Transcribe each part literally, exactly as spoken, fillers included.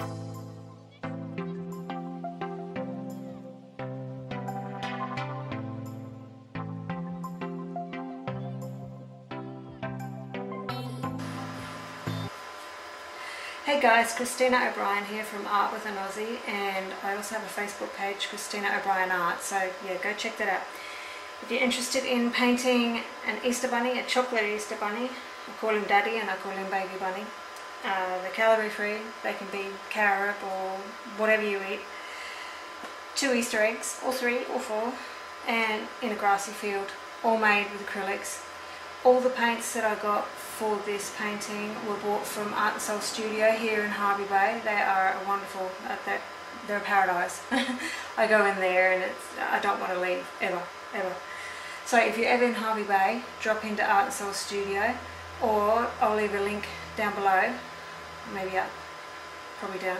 Hey guys, Kristina O'Brien here from Art with an Aussie, and I also have a Facebook page, Kristina O'Brien Art, so yeah, go check that out. If you're interested in painting an Easter bunny, a chocolate Easter bunny, I call him Daddy and I call him Baby Bunny. Uh, they're calorie free, they can be carob or whatever you eat. Two Easter eggs, or three, or four, and in a grassy field, all made with acrylics. All the paints that I got for this painting were bought from Art and Soul Studio here in Hervey Bay. They are a wonderful, they're, they're a paradise. I go in there and it's, I don't want to leave, ever, ever. So if you're ever in Hervey Bay, drop into Art and Soul Studio, or I'll leave a link down below, maybe up, probably down,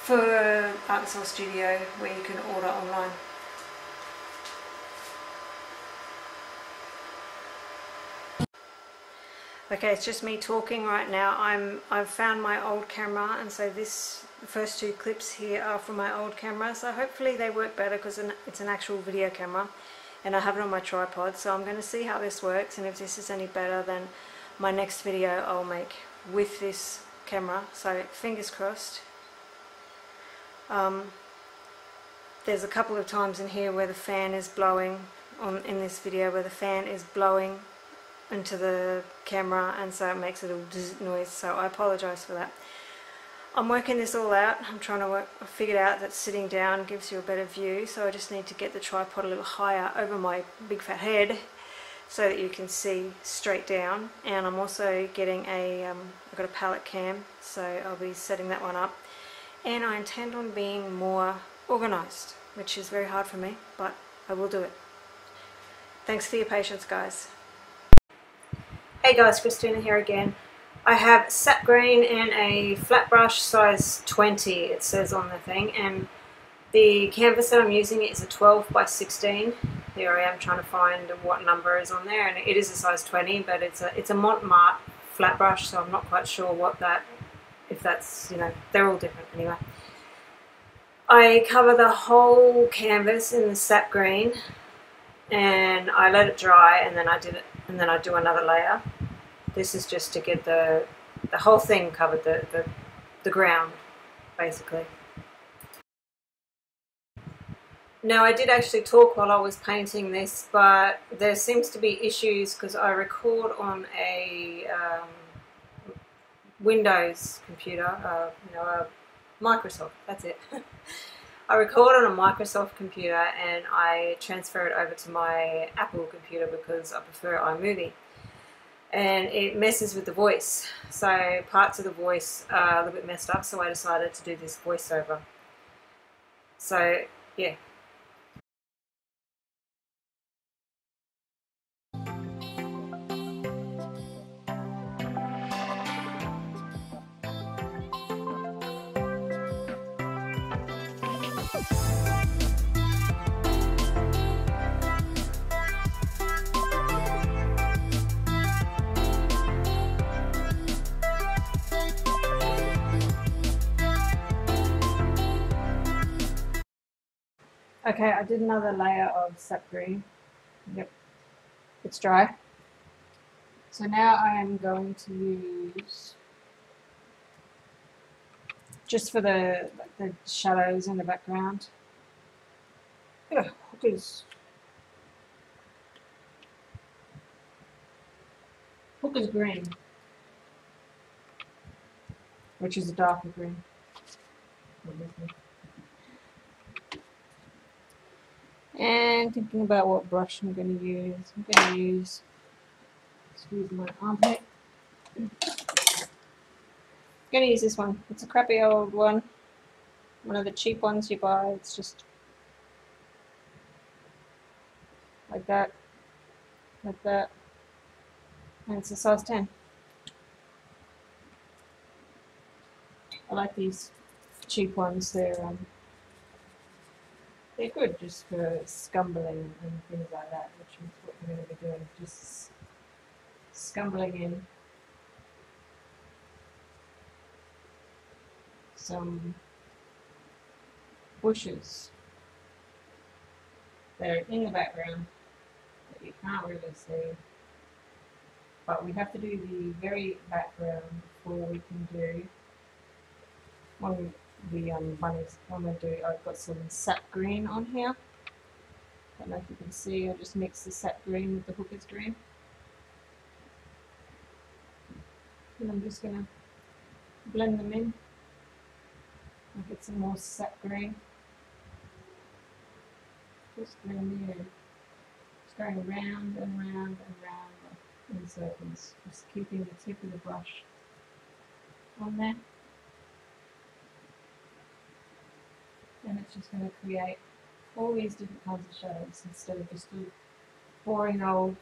for Art and Soul Studio where you can order online. Okay, it's just me talking right now. I'm, I've found my old camera, and so this, the first two clips here are from my old camera, so hopefully they work better because it's an actual video camera and I have it on my tripod, so I'm going to see how this works, and if this is any better then my next video I'll make with this camera, so fingers crossed. Um, there's a couple of times in here where the fan is blowing, on, in this video where the fan is blowing into the camera, and so it makes a little noise, so I apologize for that. I'm working this all out. I'm trying to work, I figured out that sitting down gives you a better view, so I just need to get the tripod a little higher over my big fat head so that you can see straight down, and I'm also getting a, um, I've got a palette cam, so I'll be setting that one up, and I intend on being more organized, which is very hard for me, but I will do it. Thanks for your patience, guys. Hey guys, Kristina here again. I have Sap Green and a flat brush size twenty, it says on the thing, and the canvas that I'm using is a twelve by sixteen. Here I am trying to find what number is on there, and it is a size twenty, but it's a it's a Montmartre flat brush, so I'm not quite sure what that, if that's, you know, they're all different anyway. I cover the whole canvas in the Sap Green, and I let it dry, and then I did it, and then I do another layer. This is just to get the, the whole thing covered, the, the, the ground, basically. Now, I did actually talk while I was painting this, but there seems to be issues because I record on a um, Windows computer, uh, you know, a Microsoft, that's it. I record on a Microsoft computer and I transfer it over to my Apple computer because I prefer iMovie. And it messes with the voice, so parts of the voice are a little bit messed up, so I decided to do this voiceover. So, yeah. Okay, I did another layer of Sap Green. Yep, it's dry. So now I am going to use, just for the, the shadows in the background, ugh, Hookers. Hookers Green, which is a darker green. And thinking about what brush I'm going to use, I'm going to use, excuse my armpit, I'm going to use this one. It's a crappy old one, one of the cheap ones you buy. It's just like that, like that, and it's a size ten. I like these cheap ones, they're um, they're good just for scumbling and things like that, which is what we're going to be doing, just scumbling in. some bushes that are in the background that you can't really see. But we have to do the very background before we can do one of the um, bunnies. I'm going to do, I've got some sap green on here. I don't know if you can see, I just mix the sap green with the hookers green. And I'm just going to blend them in. I'll get some more sap green. Just blend in. Just going round and round and round in circles. Just keeping the tip of the brush on there. And it's just going to create all these different kinds of shadows instead of just a boring old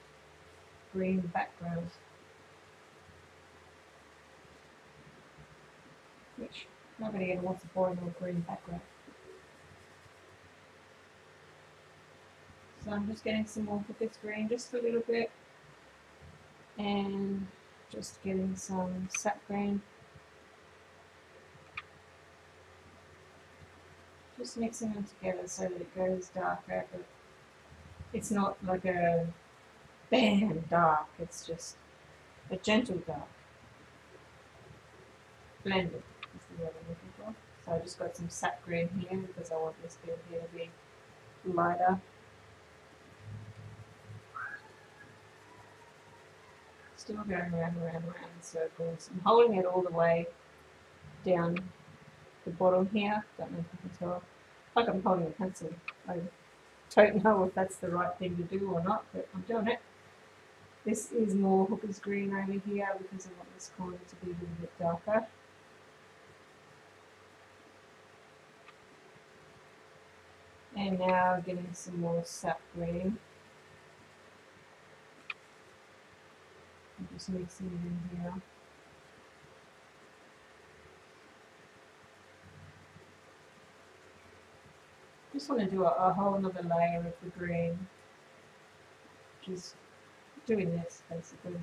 green background, which nobody ever wants a boring old green background. So I'm just getting some more hookers green, just a little bit, and just getting some sap green. Just mixing them together so that it goes darker, but it's not like a bam dark, it's just a gentle dark. Blended is the word I'm looking for. So I just got some sap green here because I want this bit here to be lighter. Still going around and around and around in circles. I'm holding it all the way down the bottom here. Don't know if you can tell. Like I'm holding a pencil. I don't know if that's the right thing to do or not, but I'm doing it. This is more hookers green over here because I want this corner to be a little bit darker. And now getting some more sap green. I'm just mixing it in here. Just want to do a, a whole another layer of the green, just doing this basically.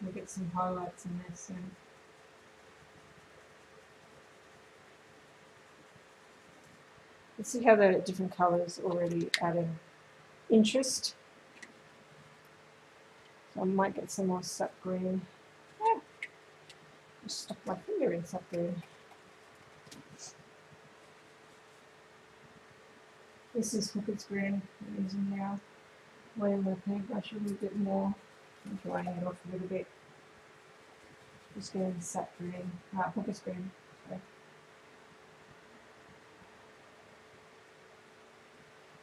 We'll get some highlights in there soon. Let's see how the different colours already adding interest. So I might get some more sap green. Yeah. Just stuck my finger in sap green. This is Hookers Green I'm using now. Laying my paintbrush a little bit more. I'm drying it off a little bit. Just getting sap green, uh, Hookers Green. Sorry.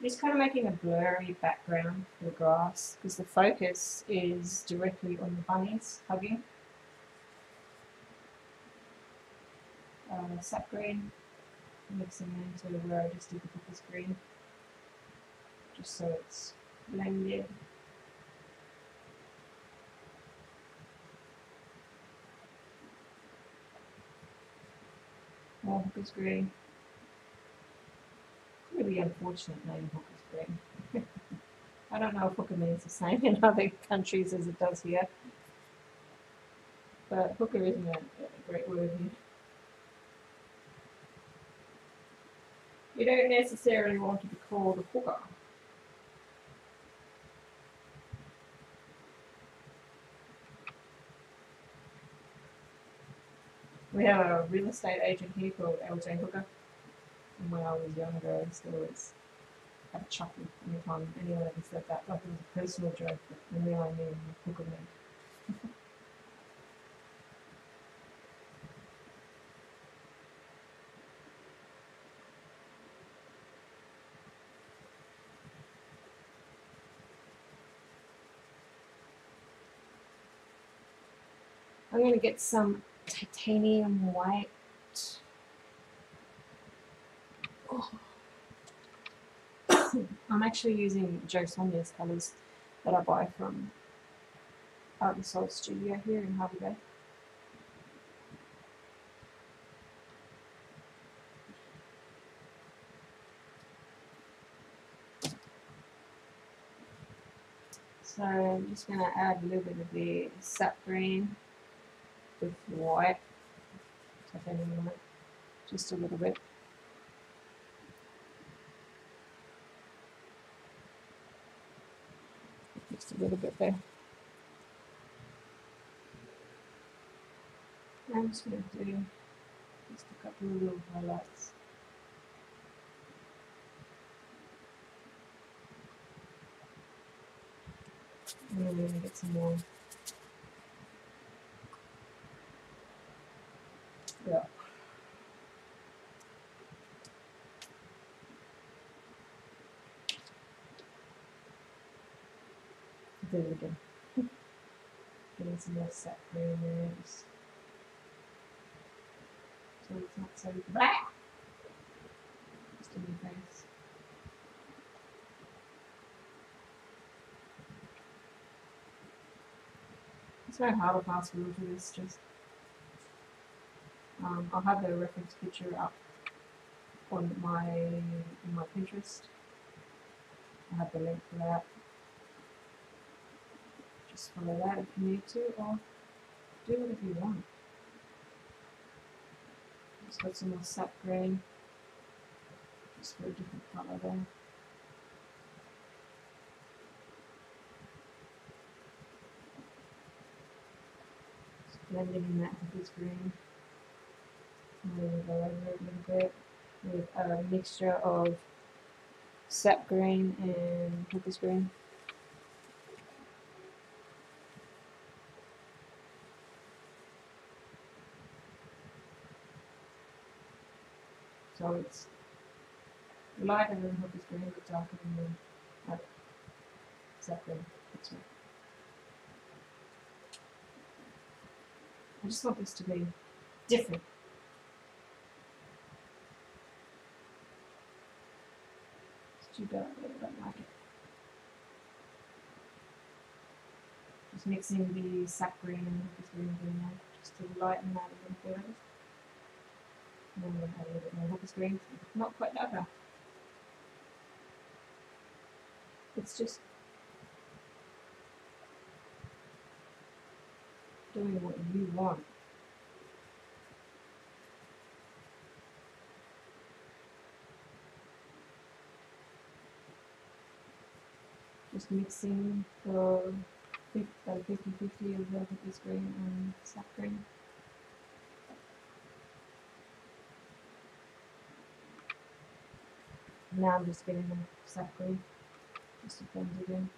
Just kind of making a blurry background for the grass because the focus is directly on the bunnies hugging. Uh, sap green, mixing it into where I just did the Hookers Green. Just so it's blended. More Hookers Green. Really unfortunate name, Hookers Green. I don't know if hooker means the same in other countries as it does here. But hooker isn't a, a great word here. You don't necessarily want to be called a hooker. We have a real estate agent here called L J Hooker, and when I was younger I used to always have a chuckle every time anyone ever said that, like it was a personal joke, but and then I knew hooker meant. I'm going to get some Titanium White. Oh. I'm actually using Jo Sonja's colours that I buy from Art with an Aussie studio here in Hervey Bay. So I'm just going to add a little bit of the sap green with white titanium white, just a little bit. Just a little bit there. I'm just going to do just a couple of little highlights. And then we're going to get some more. Yeah. Do it again. Getting some more sap green there. Just so it's not so black. Just in your face. It's no hard or fast rule to this, just um, I'll have the reference picture up on my in my Pinterest. I have the link for that. Just follow that if you need to, or do it if you want. Just got some more sap green, just for a different colour there. Just blending in that Hookers green. And then we'll go over it a little bit with a mixture of sap green and Hookers green. So it's lighter than Hookers green, but darker than the sap green. That's right. I just want this to be different. It's too dark, but I don't like it. Just mixing the sap green and Hookers green in there, just to lighten that a little bit. And then we'll have a little bit more Hookers green. Not quite darker. It's just doing what you want. Just mixing the fifty fifty of the Hookers green and sap green. Now I'm just getting them sap green, just to blend it in.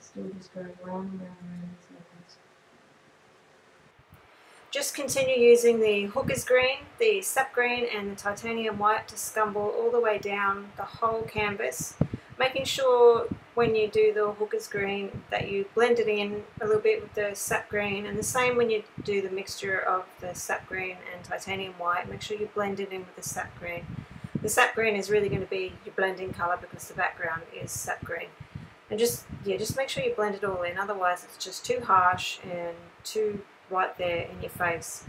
Still just going round and round and circles. Just continue using the Hookers green, the sap green and the titanium white to scumble all the way down the whole canvas, making sure when you do the Hookers green that you blend it in a little bit with the sap green, and the same when you do the mixture of the sap green and titanium white. Make sure you blend it in with the sap green. The sap green is really going to be your blending colour because the background is sap green. And just yeah, just make sure you blend it all in, otherwise it's just too harsh and too right there in your face.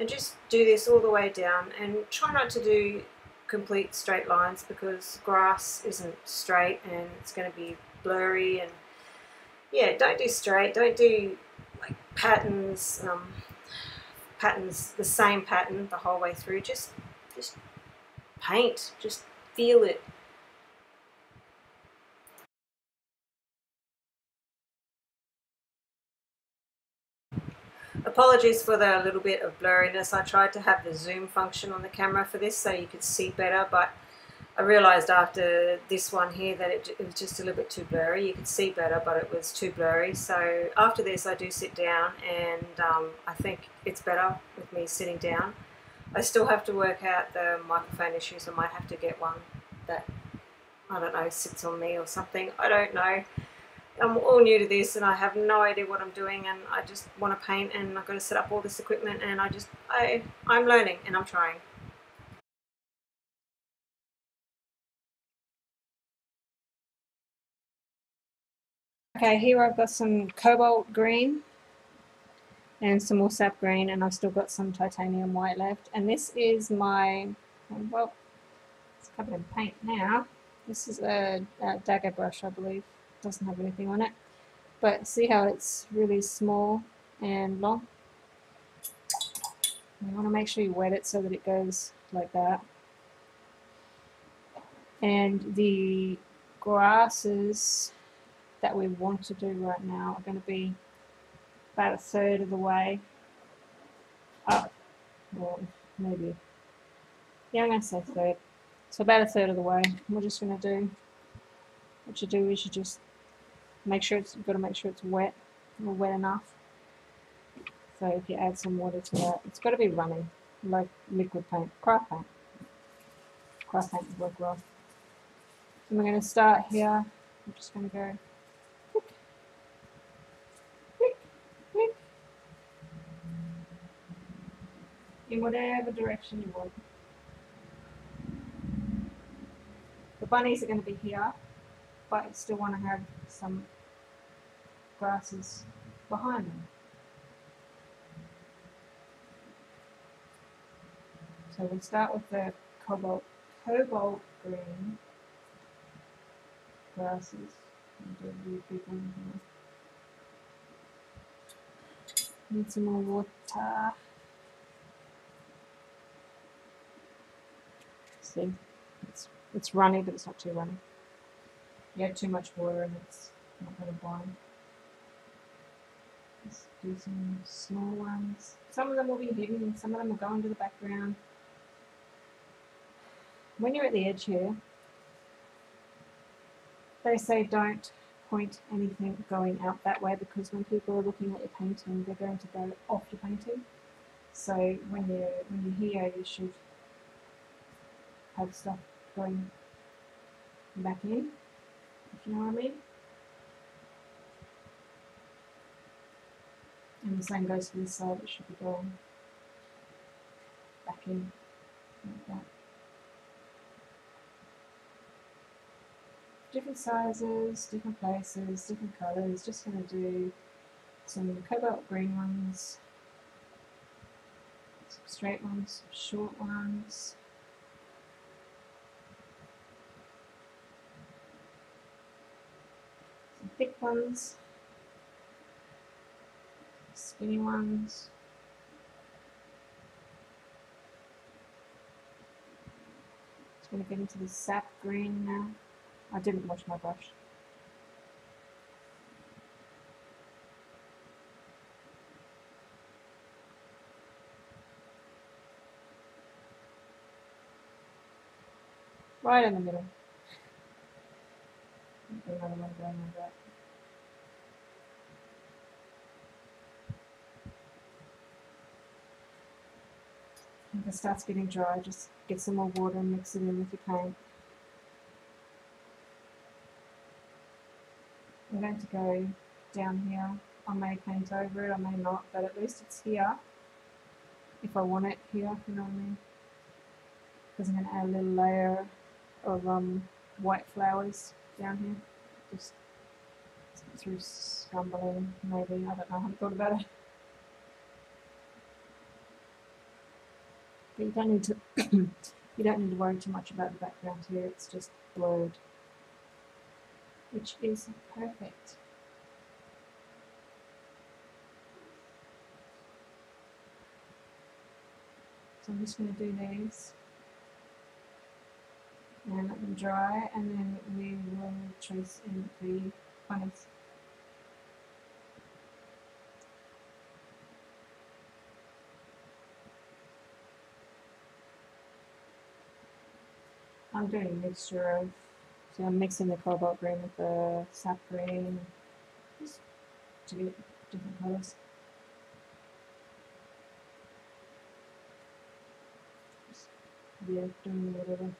And just do this all the way down, and try not to do complete straight lines because grass isn't straight and it's going to be blurry. And yeah, don't do straight, don't do like patterns, um, patterns, the same pattern the whole way through. Just, just paint, just feel it. Apologies for the little bit of blurriness. I tried to have the zoom function on the camera for this so you could see better, but I realised after this one here that it, it was just a little bit too blurry. You could see better, but it was too blurry. So after this I do sit down, and um, I think it's better with me sitting down. I still have to work out the microphone issues. I might have to get one that, I don't know, sits on me or something. I don't know. I'm all new to this and I have no idea what I'm doing, and I just want to paint and I've got to set up all this equipment, and I just, I, I'm learning and I'm trying. Okay, here I've got some cobalt green and some more sap green, and I've still got some titanium white left, and this is my, well, it's covered in paint now. This is a, a dagger brush, I believe. Doesn't have anything on it, but see how it's really small and long. You want to make sure you wet it so that it goes like that. And the grasses that we want to do right now are going to be about a third of the way up, or maybe, yeah, I'm going to say third. So about a third of the way. We're just going to do, what you do is you just make sure it's, you've got to make sure it's wet, or wet enough. So if you add some water to that, it's got to be running, like liquid paint, craft paint. Craft paint would work well. And we're going to start here. I'm just going to go click, click, click, in whatever direction you want. The bunnies are going to be here, but I still want to have some grasses behind them. So we'll start with the cobalt, cobalt green. Grasses. Need some more water. See, it's it's runny, but it's not too runny. You add too much water, and it's not going to bind. Let's do some small ones. Some of them will be hidden, and some of them will go into the background. When you're at the edge here, they say don't point anything going out that way, because when people are looking at your painting, they're going to go off your painting. So when you're, when you're here, you should have stuff going back in, if you know what I mean. And the same goes for this side, it should be going back in like that. Different sizes, different places, different colours. Just going to do some cobalt green ones, some straight ones, some short ones. Some thick ones, skinny ones. Just going to get into the sap green now. I didn't wash my brush. Right in the middle. Another one going like that. If it starts getting dry, just get some more water and mix it in with your paint. I'm going to go down here. I may paint over it, I may not, but at least it's here. If I want it here, you know what I mean? Because I'm going to add a little layer of um, white flowers down here. Just through stumbling, maybe. I don't know, I haven't thought about it. But you don't need to, you don't need to worry too much about the background here, it's just blurred, which is perfect. So I'm just going to do these and let them dry, and then we will trace in the bunnies. I'm doing a mixture of, so I'm mixing the cobalt green with the sap green, just to get different colours. Just, yeah, doing whatever.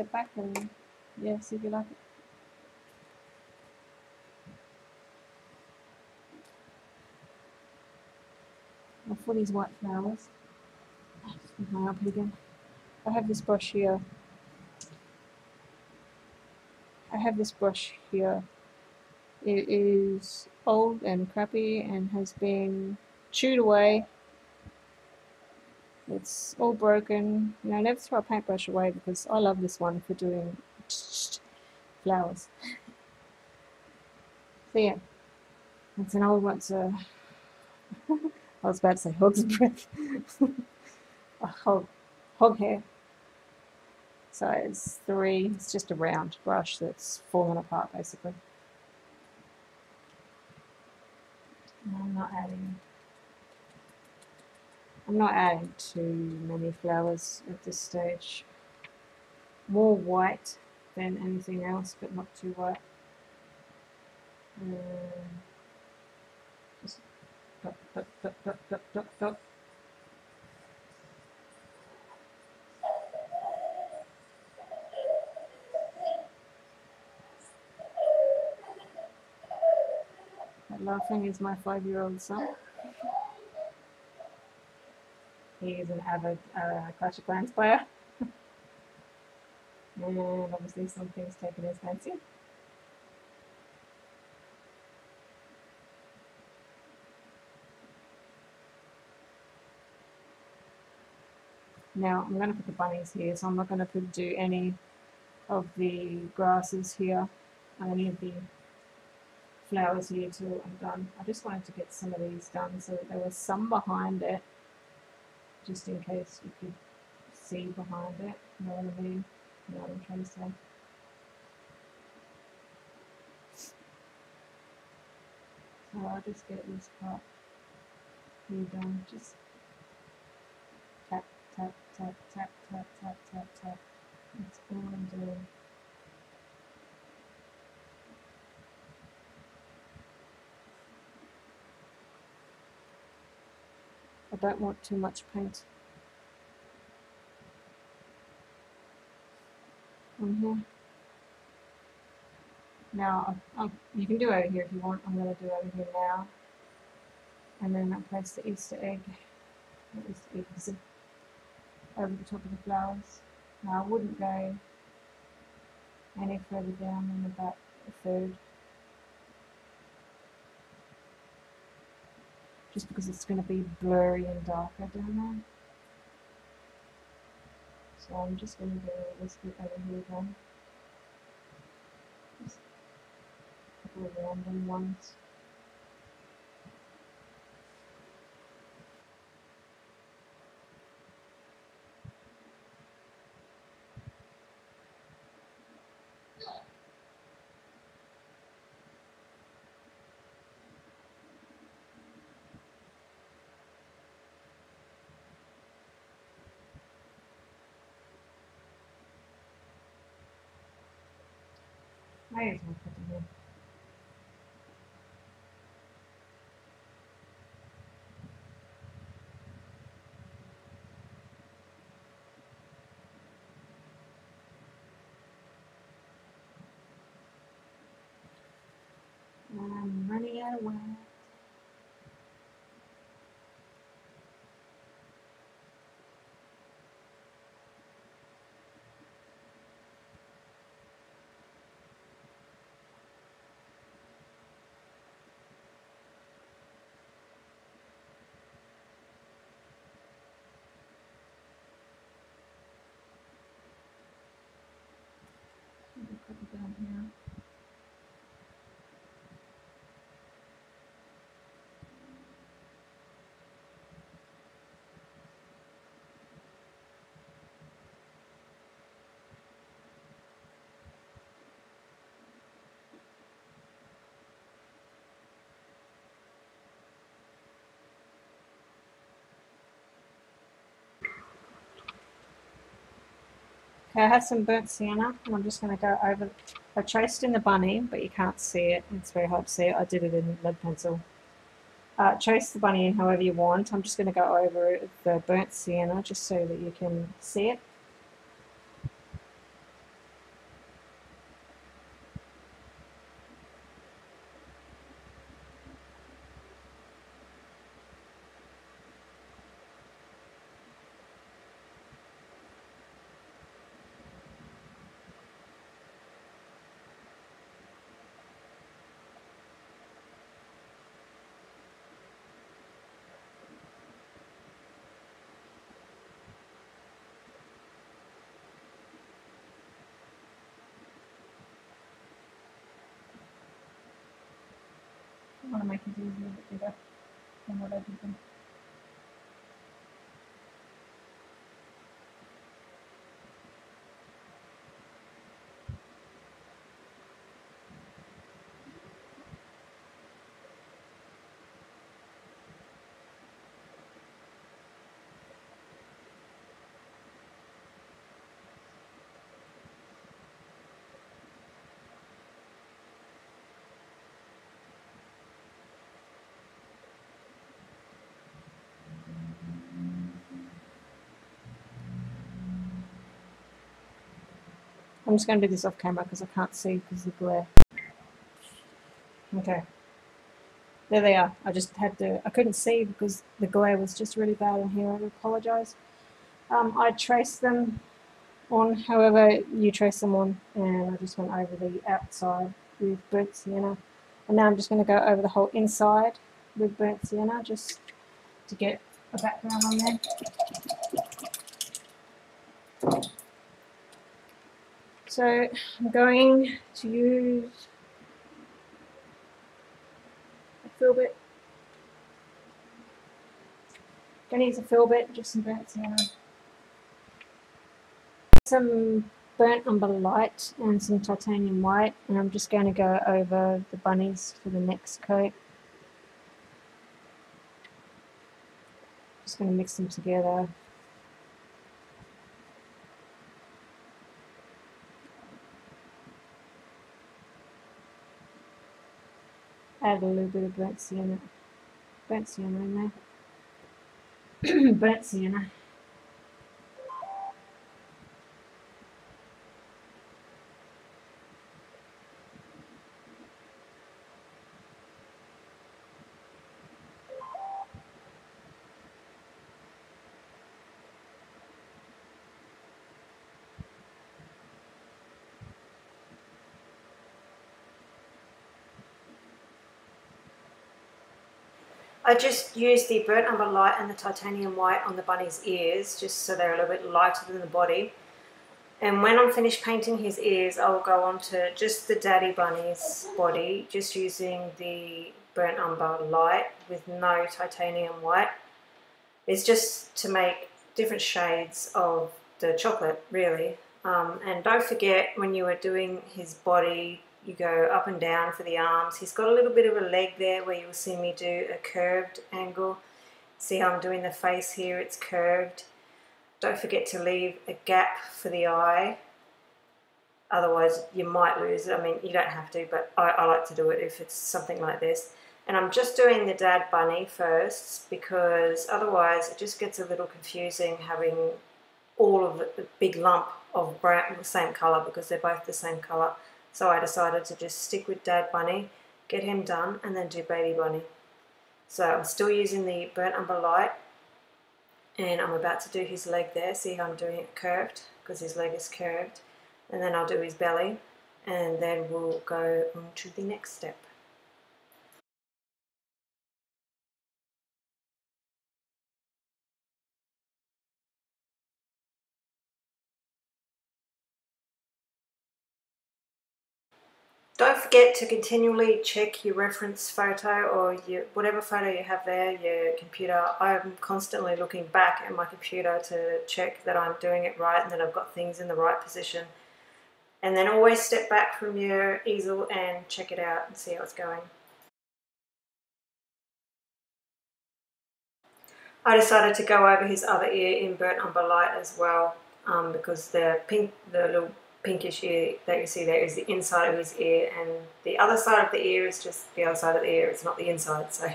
it back and yeah, see if you like it. I'll for these white flowers. I'll just put my up again. I have this brush here. I have this brush here. It is old and crappy and has been chewed away. It's all broken. You know, never throw a paintbrush away because I love this one for doing flowers. So yeah, it's an old one. So I was about to say hog's breath. A hog, hog hair. Size three. It's just a round brush that's fallen apart basically. I'm not adding. I'm not adding too many flowers at this stage. More white than anything else, but not too white. Um, just dot, dot, dot, dot, dot, dot, dot. That laughing is my five-year-old son. He is an avid uh, Clash of Clans player. And obviously some things taken his fancy. Now I'm going to put the bunnies here, so I'm not going to do any of the grasses here, any of the flowers here till I'm done. I just wanted to get some of these done so that there was some behind it. Just in case you could see behind it, you know what I mean? You know what I'm trying to say. So I'll just get this part here done. Just tap, tap, tap, tap, tap, tap, tap, tap. That's all I'm doing. I don't want too much paint on here. Now, I'll, I'll, you can do over here if you want. I'm going to do over here now. And then I'll place the Easter egg, the Easter egg is over the top of the flowers. Now, I wouldn't go any further down than about a third. Just because it's going to be blurry and darker down there. So I'm just going to do this bit over here again. Just a couple of random ones. I just want to put them in. I'm running out of wax. Okay, I have some burnt sienna and I'm just going to go over. I traced in the bunny, but you can't see it. It's very hard to see it. I did it in lead pencil. Uh, trace the bunny in however you want. I'm just going to go over the burnt sienna just so that you can see it. want to make these a little bit bigger than what I did them. I'm just going to do this off camera because I can't see because of the glare. Okay. There they are. I just had to, I couldn't see because the glare was just really bad in here. I apologise. Um, I traced them on however you trace them on, and I just went over the outside with burnt sienna. And now I'm just going to go over the whole inside with burnt sienna just to get a background on there. So I'm going to use a filbert. I'm going to use a filbert, just some burnt sienna, some burnt umber light, and some titanium white. And I'm just going to go over the bunnies for the next coat. Just going to mix them together. Add a little bit of burnt sienna, burnt sienna in there, burnt sienna. I just used the burnt umber light and the titanium white on the bunny's ears just so they're a little bit lighter than the body. And when I'm finished painting his ears, I'll go on to just the daddy bunny's body, just using the burnt umber light with no titanium white. It's just to make different shades of the chocolate, really. Um, and don't forget, when you are doing his body, you go up and down for the arms. He's got a little bit of a leg there where you'll see me do a curved angle. See how I'm doing the face here, it's curved. Don't forget to leave a gap for the eye. Otherwise you might lose it. I mean, you don't have to, but I, I like to do it if it's something like this. And I'm just doing the dad bunny first because otherwise it just gets a little confusing having all of the big lump of brown, the same color, because they're both the same color. So I decided to just stick with dad bunny, get him done, and then do baby bunny. So I'm still using the burnt umber light, and I'm about to do his leg there. See how I'm doing it curved, because his leg is curved. And then I'll do his belly, and then we'll go on to the next step. Don't forget to continually check your reference photo or your, whatever photo you have there, your computer. I'm constantly looking back at my computer to check that I'm doing it right and that I've got things in the right position. And then always step back from your easel and check it out and see how it's going. I decided to go over his other ear in burnt umber light as well, um, because the pink, the little pinkish ear that you see there is the inside of his ear, and the other side of the ear is just the other side of the ear, it's not the inside, so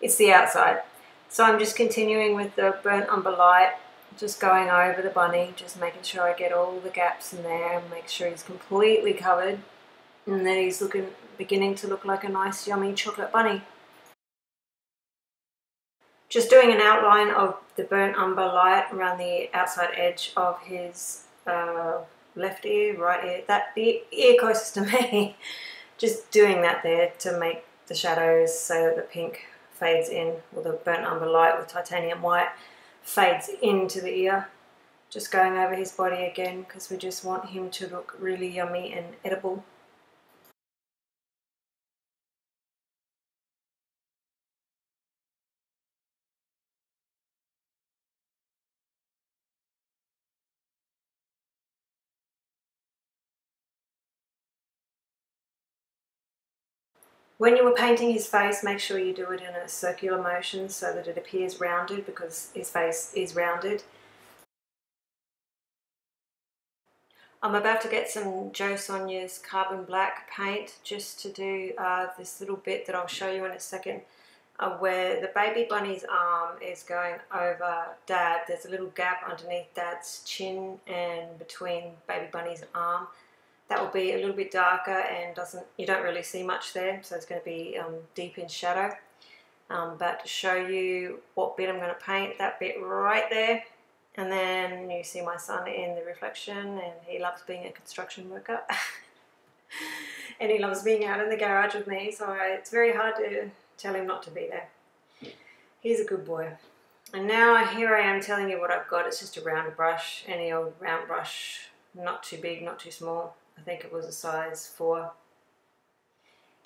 it's the outside. So I'm just continuing with the burnt umber light, just going over the bunny, just making sure I get all the gaps in there and make sure he's completely covered, and then he's looking, beginning to look like a nice yummy chocolate bunny. Just doing an outline of the burnt umber light around the outside edge of his uh, left ear, right ear, that the ear closest to me. Just doing that there to make the shadows so that the pink fades in, or the burnt umber light with titanium white fades into the ear. Just going over his body again because we just want him to look really yummy and edible. When you are painting his face, make sure you do it in a circular motion so that it appears rounded, because his face is rounded. I'm about to get some Jo Sonja's Carbon Black paint just to do uh, this little bit that I'll show you in a second, uh, where the baby bunny's arm is going over Dad. There's a little gap underneath Dad's chin and between baby bunny's arm. That will be a little bit darker and doesn't, you don't really see much there, so it's going to be um, deep in shadow. Um, but to show you what bit I'm going to paint, that bit right there, and then you see my son in the reflection, and he loves being a construction worker and he loves being out in the garage with me, so I, it's very hard to tell him not to be there. He's a good boy. And now here I am telling you what I've got. It's just a round brush, any old round brush, not too big, not too small. I think it was a size four,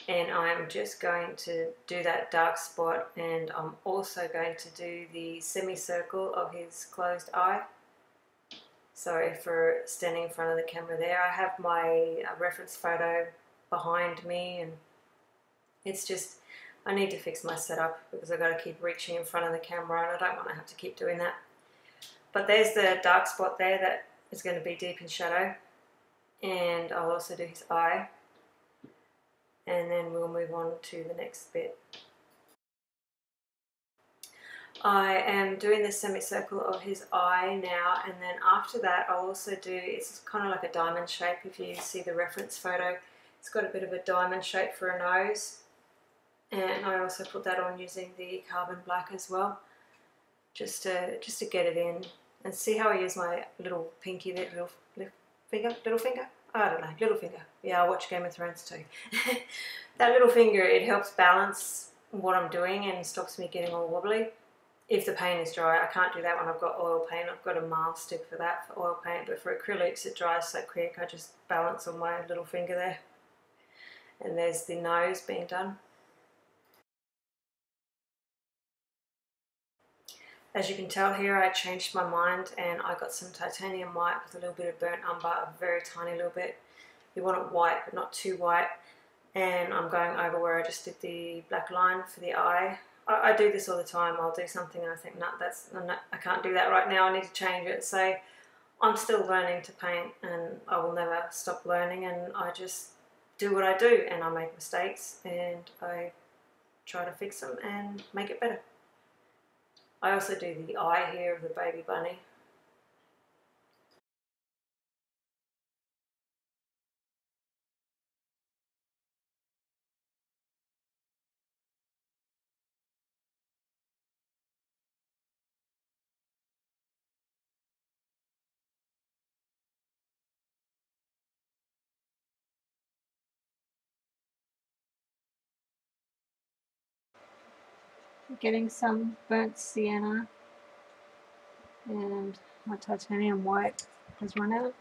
and I'm just going to do that dark spot, and I'm also going to do the semicircle of his closed eye. Sorry for standing in front of the camera there. I have my reference photo behind me, and it's just, I need to fix my setup because I've got to keep reaching in front of the camera, and I don't want to have to keep doing that. But there's the dark spot there that is going to be deep in shadow. And I'll also do his eye, and then we'll move on to the next bit. I am doing the semicircle of his eye now, and then after that I'll also do, it's kind of like a diamond shape. If you see the reference photo, it's got a bit of a diamond shape for a nose, and I also put that on using the Carbon Black as well, just to, just to get it in. And see how I use my little pinky, that little lip finger, little finger, I don't know, little finger. Yeah, I watch Game of Thrones too. That little finger, it helps balance what I'm doing and stops me getting all wobbly. If the paint is dry, I can't do that when I've got oil paint. I've got a mild stick for that, for oil paint, but for acrylics it dries so quick, I just balance on my little finger there. And there's the nose being done. As you can tell here, I changed my mind and I got some Titanium White with a little bit of Burnt Umber, a very tiny little bit. You want it white, but not too white. And I'm going over where I just did the black line for the eye. I, I do this all the time. I'll do something and I think, no, that's, I'm not, I can't do that right now. I need to change it. So I'm still learning to paint, and I will never stop learning, and I just do what I do, and I make mistakes and I try to fix them and make it better. I also do the eye here of the baby bunny. Getting some Burnt Sienna, and my Titanium White has run out.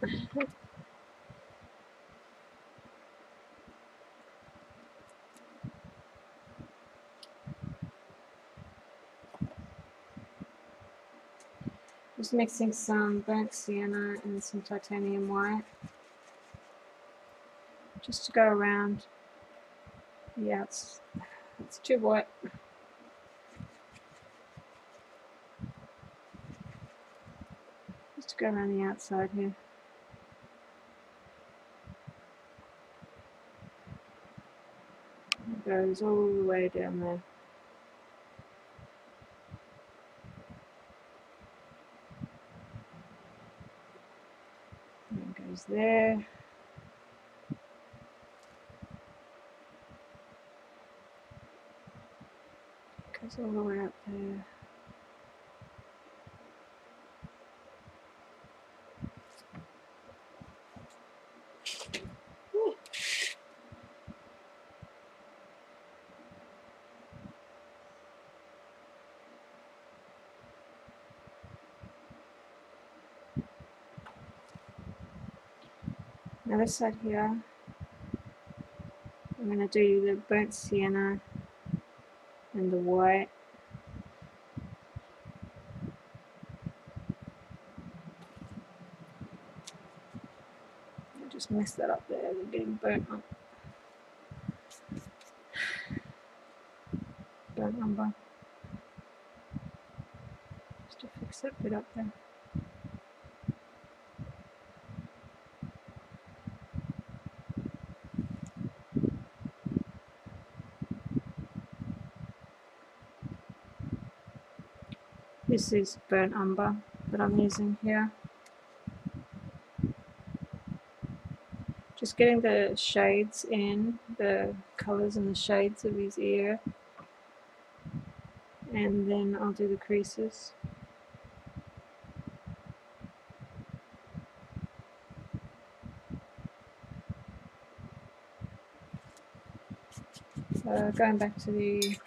Just mixing some Burnt Sienna and some Titanium White just to go around. Yeah, it's, it's too white. Go around the outside here. It goes all the way down there. And it goes there. It goes all the way up there. Now this side here, I'm going to do the Burnt Sienna and the white. I just messed that up there, they're getting burnt up. burnt umber. Just to fix that bit up there. This is burnt umber that I'm using here. Just getting the shades in, the colours and the shades of his ear, and then I'll do the creases. So going back to the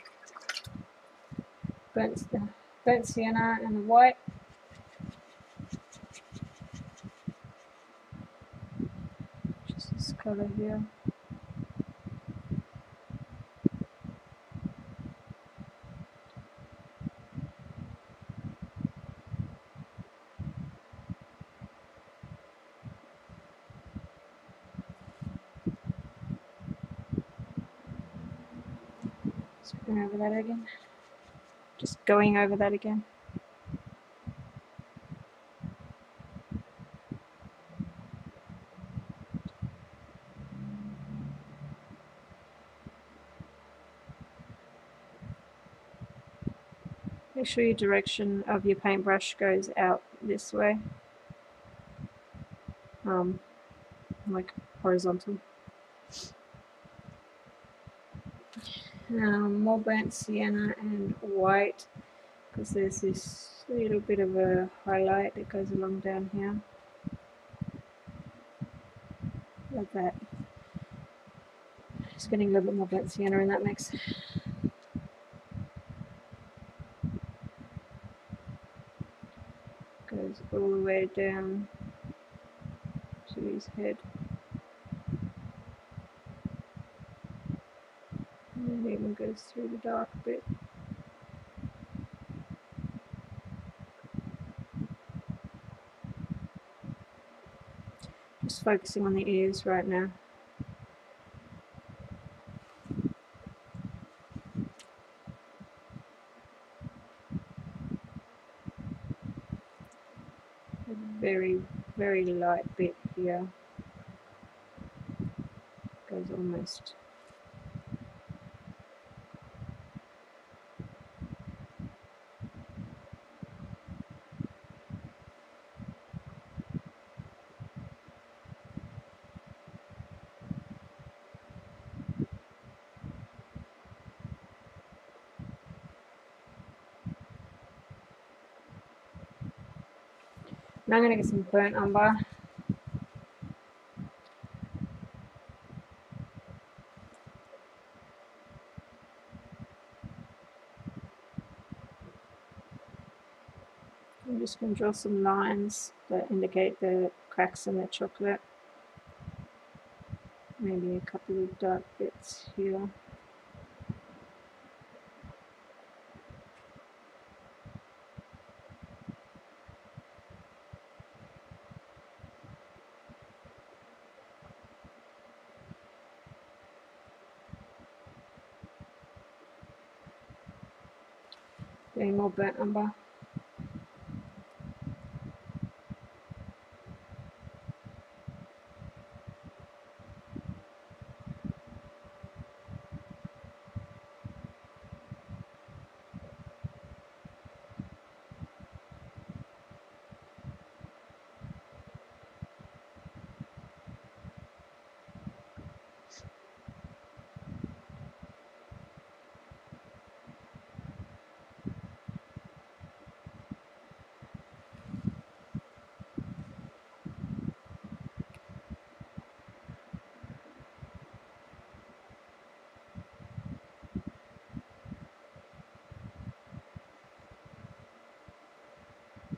burnt, uh, burnt sienna and the white. Colour here. Just going over that again. Just going over that again. Make sure your direction of your paintbrush goes out this way, um, like horizontal. Um, more burnt sienna and white, because there's this little bit of a highlight that goes along down here, like that. Just getting a little bit more burnt sienna in that mix. All the way down to his head. And it even goes through the dark bit. Just focusing on the ears right now. Very, very light bit here. Goes almost . Now I'm going to get some burnt umber. I'm just going to draw some lines that indicate the cracks in the chocolate. Maybe a couple of dark bits here. Any more burnt umber.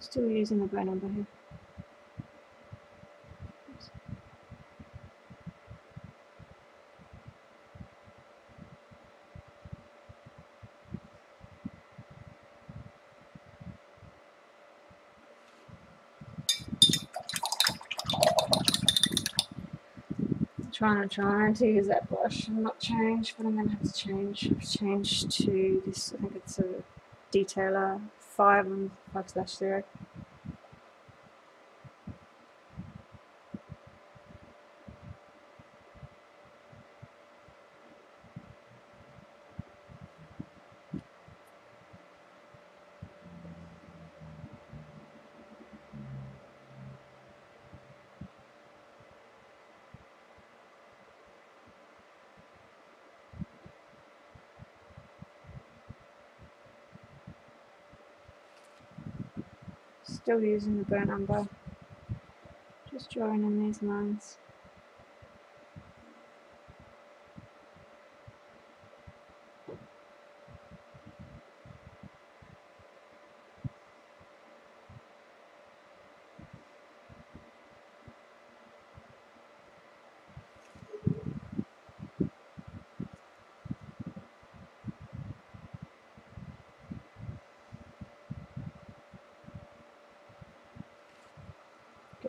Still using the burnt umber here. trying to trying to use that brush and not change, but I'm going to have to change. I've changed to this, I think it's a detailer five and five slash zero. Still using the burnt umber, just drawing in these lines.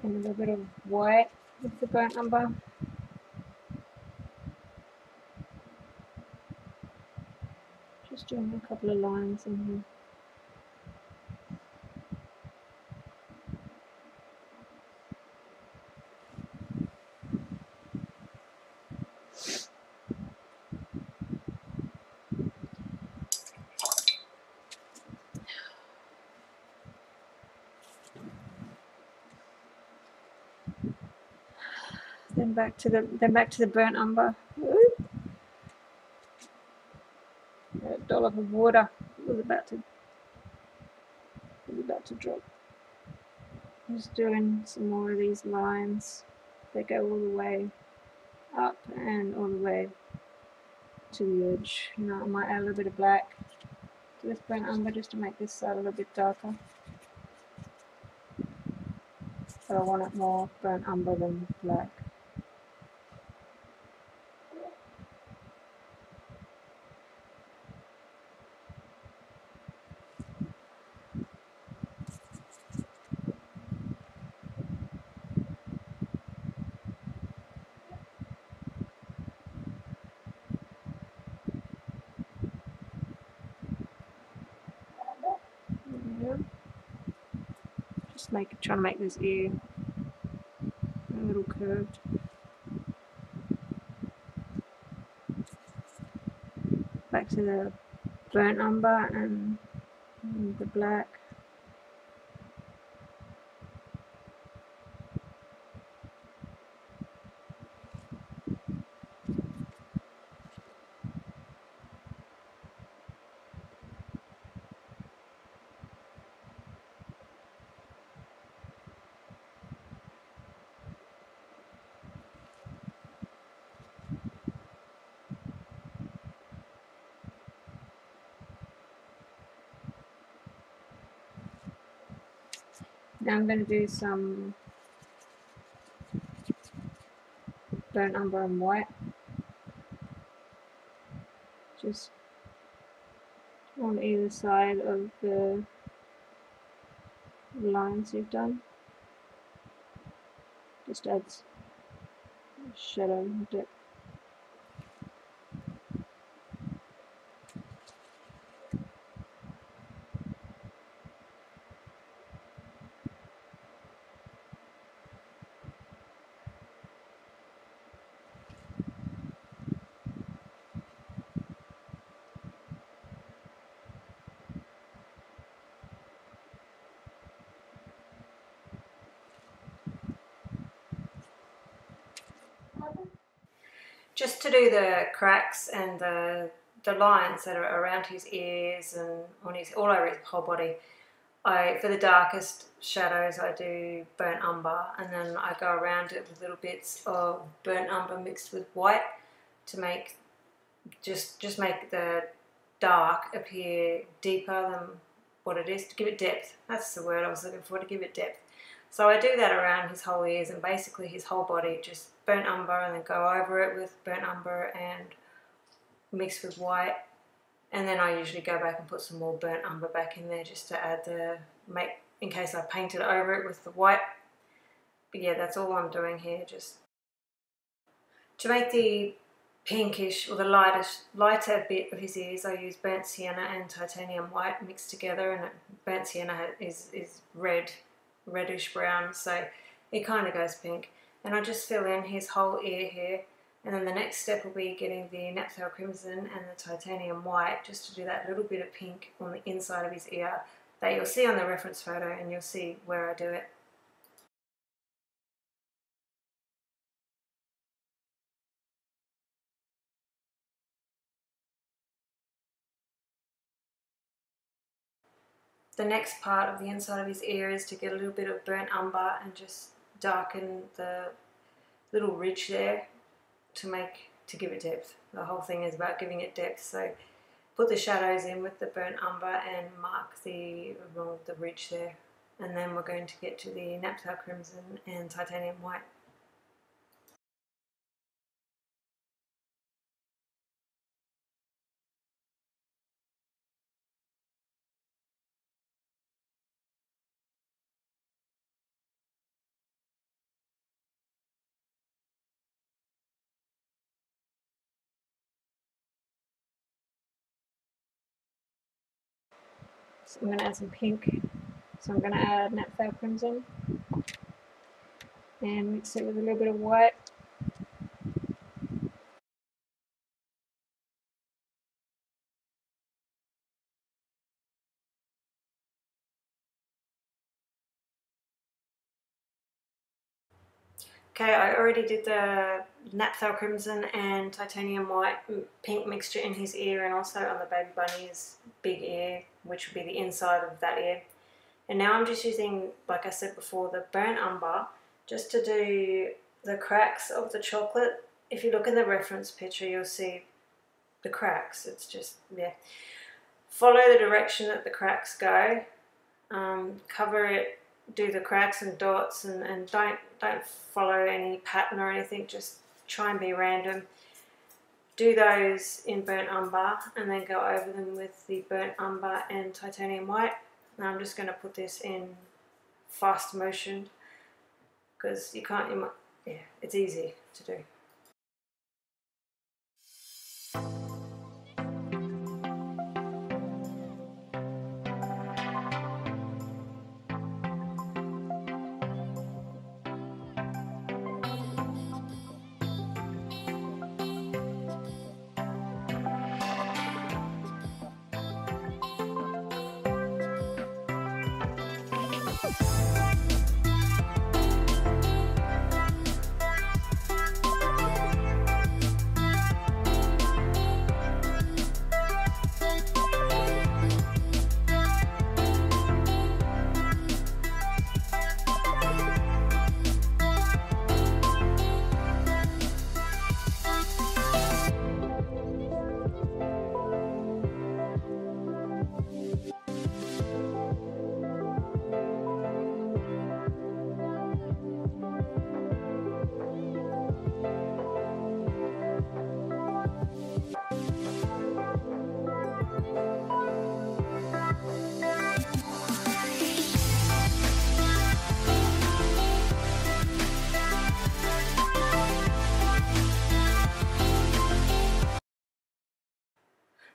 And a little bit of white with the burnt umber. Just doing a couple of lines in here. Then back to the then back to the burnt umber. Ooh. That dollop of water was about to was about to drop. Just doing some more of these lines. They go all the way up and all the way to the edge. You know, I might add a little bit of black to this burnt umber just to make this side a little bit darker. But I want it more burnt umber than black. Make, trying to make this ear a little curved. Back to the burnt umber and, and the black. Now I'm going to do some burnt umber and white. Just on either side of the lines you've done. Just adds shadow depth. Just to do the cracks and the, the lines that are around his ears and on his, all over his whole body, I, for the darkest shadows I do burnt umber, and then I go around it with little bits of burnt umber mixed with white to make just just make the dark appear deeper than what it is, to give it depth. That's the word I was looking for, to give it depth. So I do that around his whole ears and basically his whole body, just burnt umber, and then go over it with burnt umber and mix with white. And then I usually go back and put some more burnt umber back in there just to add the, make, in case I painted over it with the white. But yeah, that's all I'm doing here, just To make the pinkish or the lightish, lighter bit of his ears, I use Burnt Sienna and Titanium White mixed together, and Burnt Sienna is, is red, reddish brown, so it kind of goes pink. And I just fill in his whole ear here, and then the next step will be getting the Napthol Crimson and the Titanium White just to do that little bit of pink on the inside of his ear that you'll see on the reference photo, and you'll see where I do it. The next part of the inside of his ear is to get a little bit of burnt umber and just darken the little ridge there to make, to give it depth. The whole thing is about giving it depth, so put the shadows in with the burnt umber and mark the, well, the ridge there. And then we're going to get to the Napthol Crimson and Titanium White. So I'm going to add some pink, so I'm going to add Napthol Crimson and mix it with a little bit of white. Okay, I already did the Napthol Crimson and Titanium White pink mixture in his ear and also on the baby bunny's big ear, which would be the inside of that ear. And now I'm just using, like I said before, the burnt umber just to do the cracks of the chocolate. If you look in the reference picture, you'll see the cracks. It's just, yeah. Follow the direction that the cracks go. Um, cover it. Do the cracks and dots, and, and don't don't follow any pattern or anything, just try and be random. Do those in burnt umber and then go over them with the burnt umber and Titanium White. Now I'm just going to put this in fast motion because you can't, you might, yeah, it's easy to do.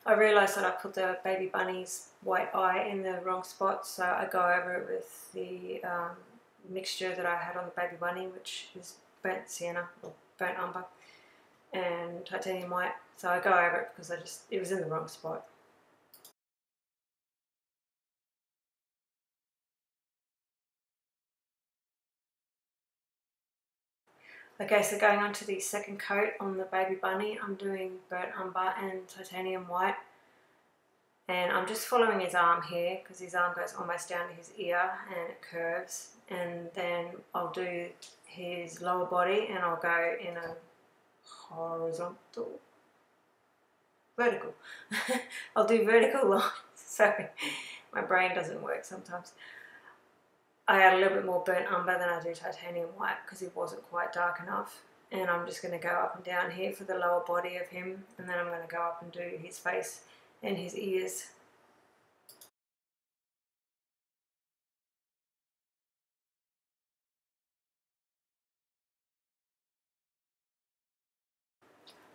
I realised that I put the baby bunny's white eye in the wrong spot, so I go over it with the um, mixture that I had on the baby bunny, which is burnt sienna, or burnt umber, and Titanium White. So I go over it because I just, it was in the wrong spot. Okay, so going on to the second coat on the baby bunny, I'm doing burnt umber and Titanium White. And I'm just following his arm here, because his arm goes almost down to his ear and it curves. And then I'll do his lower body and I'll go in a horizontal, vertical. I'll do vertical lines, sorry, my brain doesn't work sometimes. I add a little bit more burnt umber than I do Titanium White because it wasn't quite dark enough. And I'm just going to go up and down here for the lower body of him, and then I'm going to go up and do his face and his ears.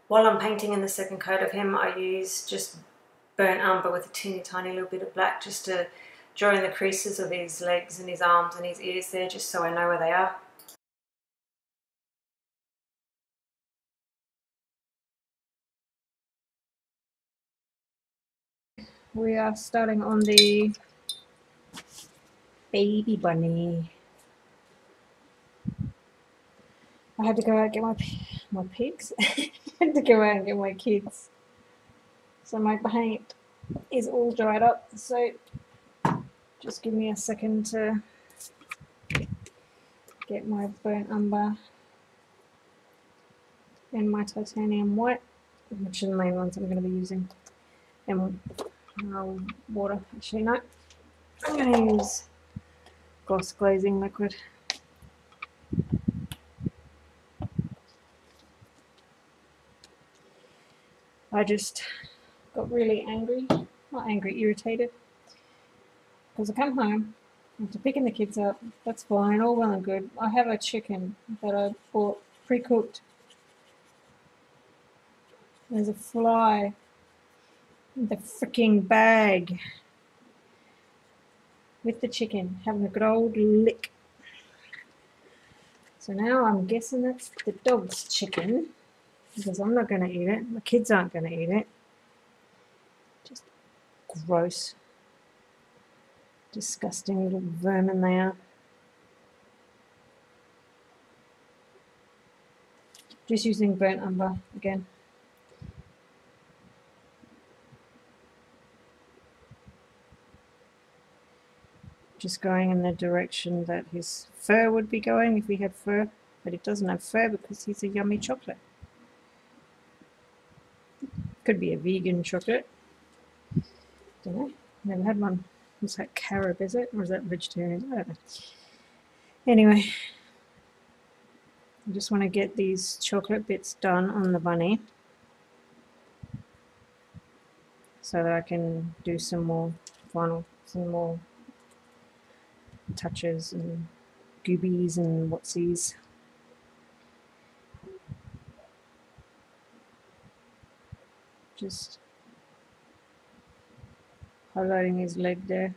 While I'm painting in the second coat of him, I use just burnt umber with a teeny tiny little bit of black just to draw in the creases of his legs and his arms and his ears there, just so I know where they are. We are starting on the baby bunny. I had to go out and get my, my pigs. I had to go out and get my kids. So my paint is all dried up, so just give me a second to get my burnt umber and my titanium white, which are the main ones I'm going to be using. And I'll water, actually no, I'm going to use gloss glazing liquid. I just got really angry, not angry, irritated, because I come home after picking the kids up. That's fine, all well and good. I have a chicken that I bought pre-cooked. There's a fly in the freaking bag with the chicken, having a good old lick. So now I'm guessing that's the dog's chicken, because I'm not going to eat it. My kids aren't going to eat it. Just gross, disgusting little vermin they are. Just using burnt umber again. Just going in the direction that his fur would be going if he had fur, but it doesn't have fur because he's a yummy chocolate. Could be a vegan chocolate. Don't know. Never had one. What's that, carob, is it? Or is that vegetarian? I don't know. Anyway, I just want to get these chocolate bits done on the bunny so that I can do some more final, some more touches and goobies and whatsies. Just highlighting his leg there.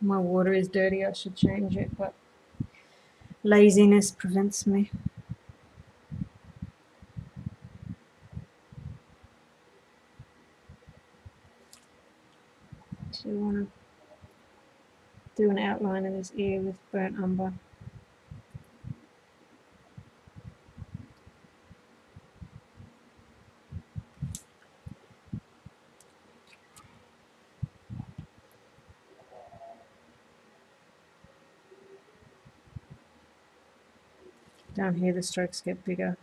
My water is dirty, I should change it, but laziness prevents me. Do you want to do an outline of his ear with burnt umber? Down here the strokes get bigger.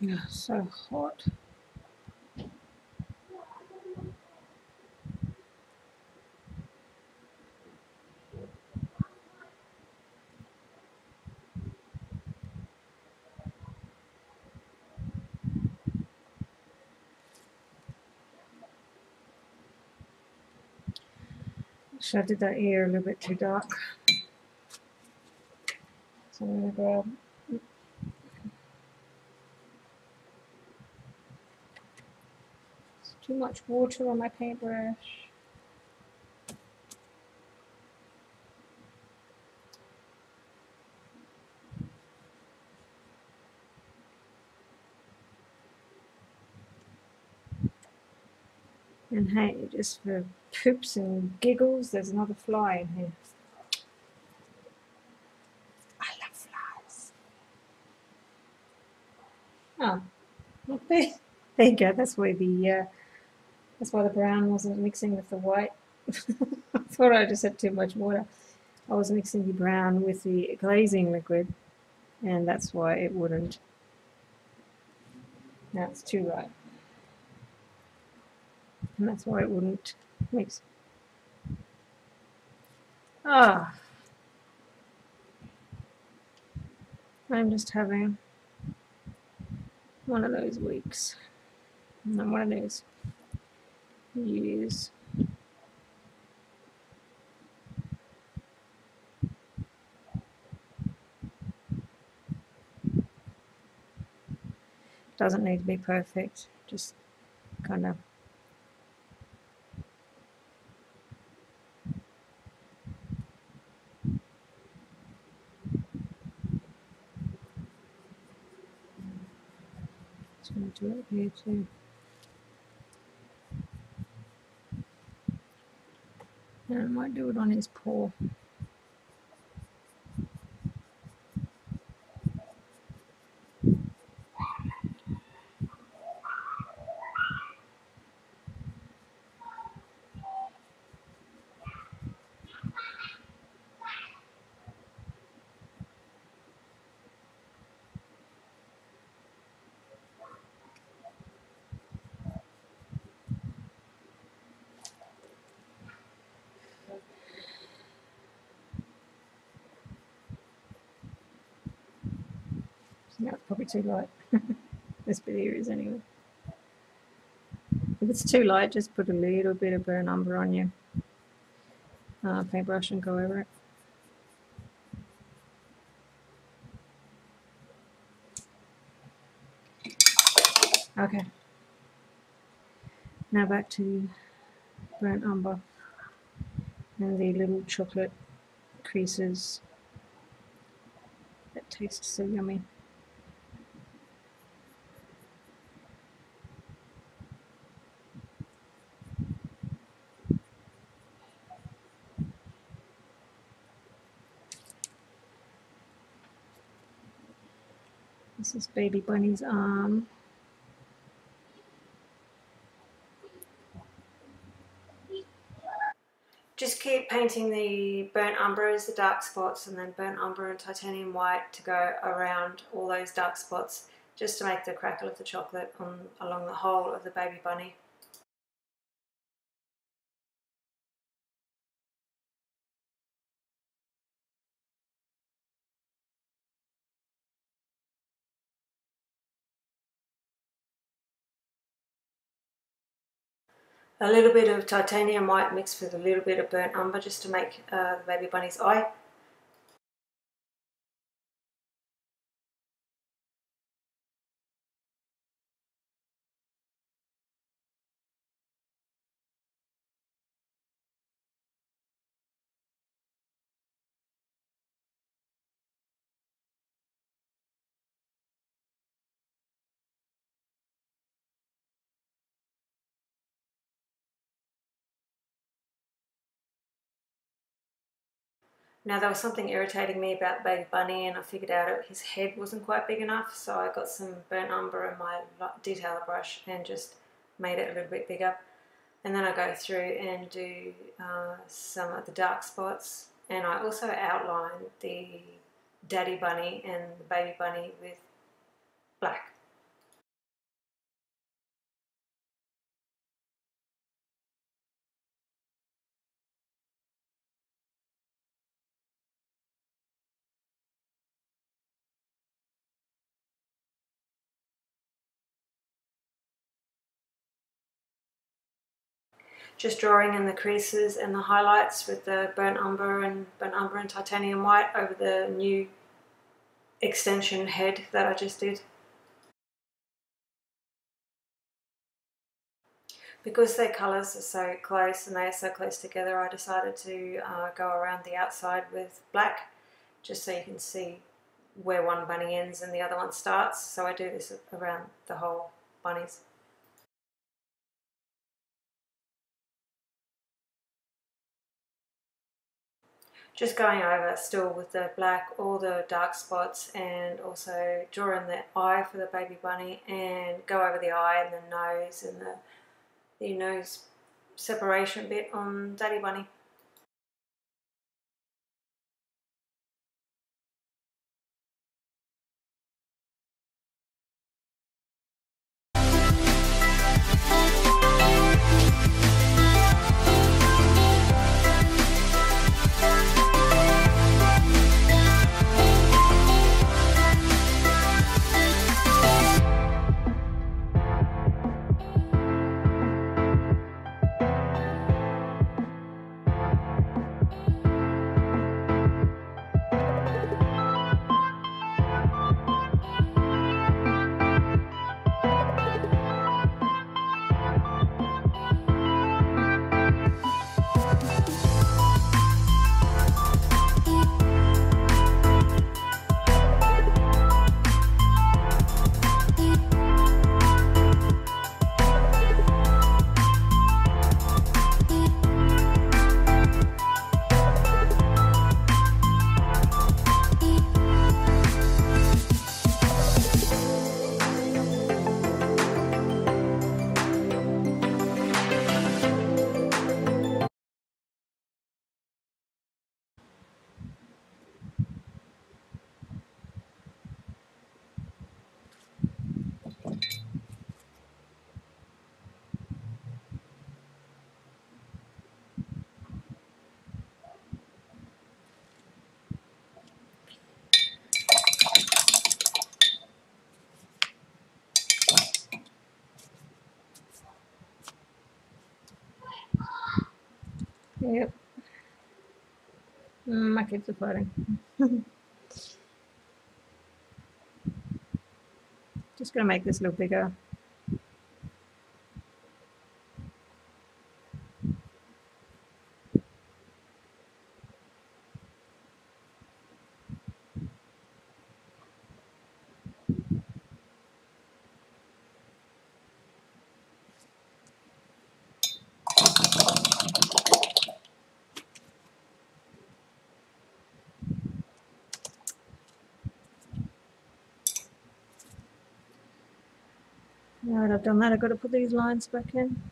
Yeah, so hot. Actually, I did that ear a little bit too dark, so I'm going to grab too much water on my paintbrush. And hey, just for poops and giggles, there's another fly in here. I love flies. Oh, okay. There you go, that's where the uh, that's why the brown wasn't mixing with the white. I thought I just had too much water. I was mixing the brown with the glazing liquid, and that's why it wouldn't. That's too bright. And that's why it wouldn't mix. Ah. I'm just having one of those weeks. Not one of those years. Doesn't need to be perfect, just kind of just going to do it here too. And I might do it on his paw. No, it's probably too light. This bit here is anyway. If it's too light, just put a little bit of burnt umber on your uh, paintbrush and go over it. Okay. Now back to burnt umber and the little chocolate creases that taste so yummy. This is Baby Bunny's arm. Just keep painting the burnt umber as the dark spots, and then burnt umber and titanium white to go around all those dark spots, just to make the crackle of the chocolate on, along the whole of the Baby Bunny. A little bit of titanium white mixed with a little bit of burnt umber just to make uh, the Baby Bunny's eye. Now there was something irritating me about Baby Bunny, and I figured out it, his head wasn't quite big enough, so I got some burnt umber in my detailer brush and just made it a little bit bigger. And then I go through and do uh, some of the dark spots, and I also outline the Daddy Bunny and the Baby Bunny with black. Just drawing in the creases and the highlights with the burnt umber and burnt umber and titanium white over the new extension head that I just did. Because their colours are so close and they are so close together, I decided to uh, go around the outside with black, just so you can see where one bunny ends and the other one starts. So I do this around the whole bunnies. Just going over still with the black, all the dark spots, and also drawing the eye for the Baby Bunny, and go over the eye and the nose and the, the nose separation bit on Daddy Bunny. Yep. My kids are fighting. Just going to make this a little bigger. Alright, I've done that. I've got to put these lines back in.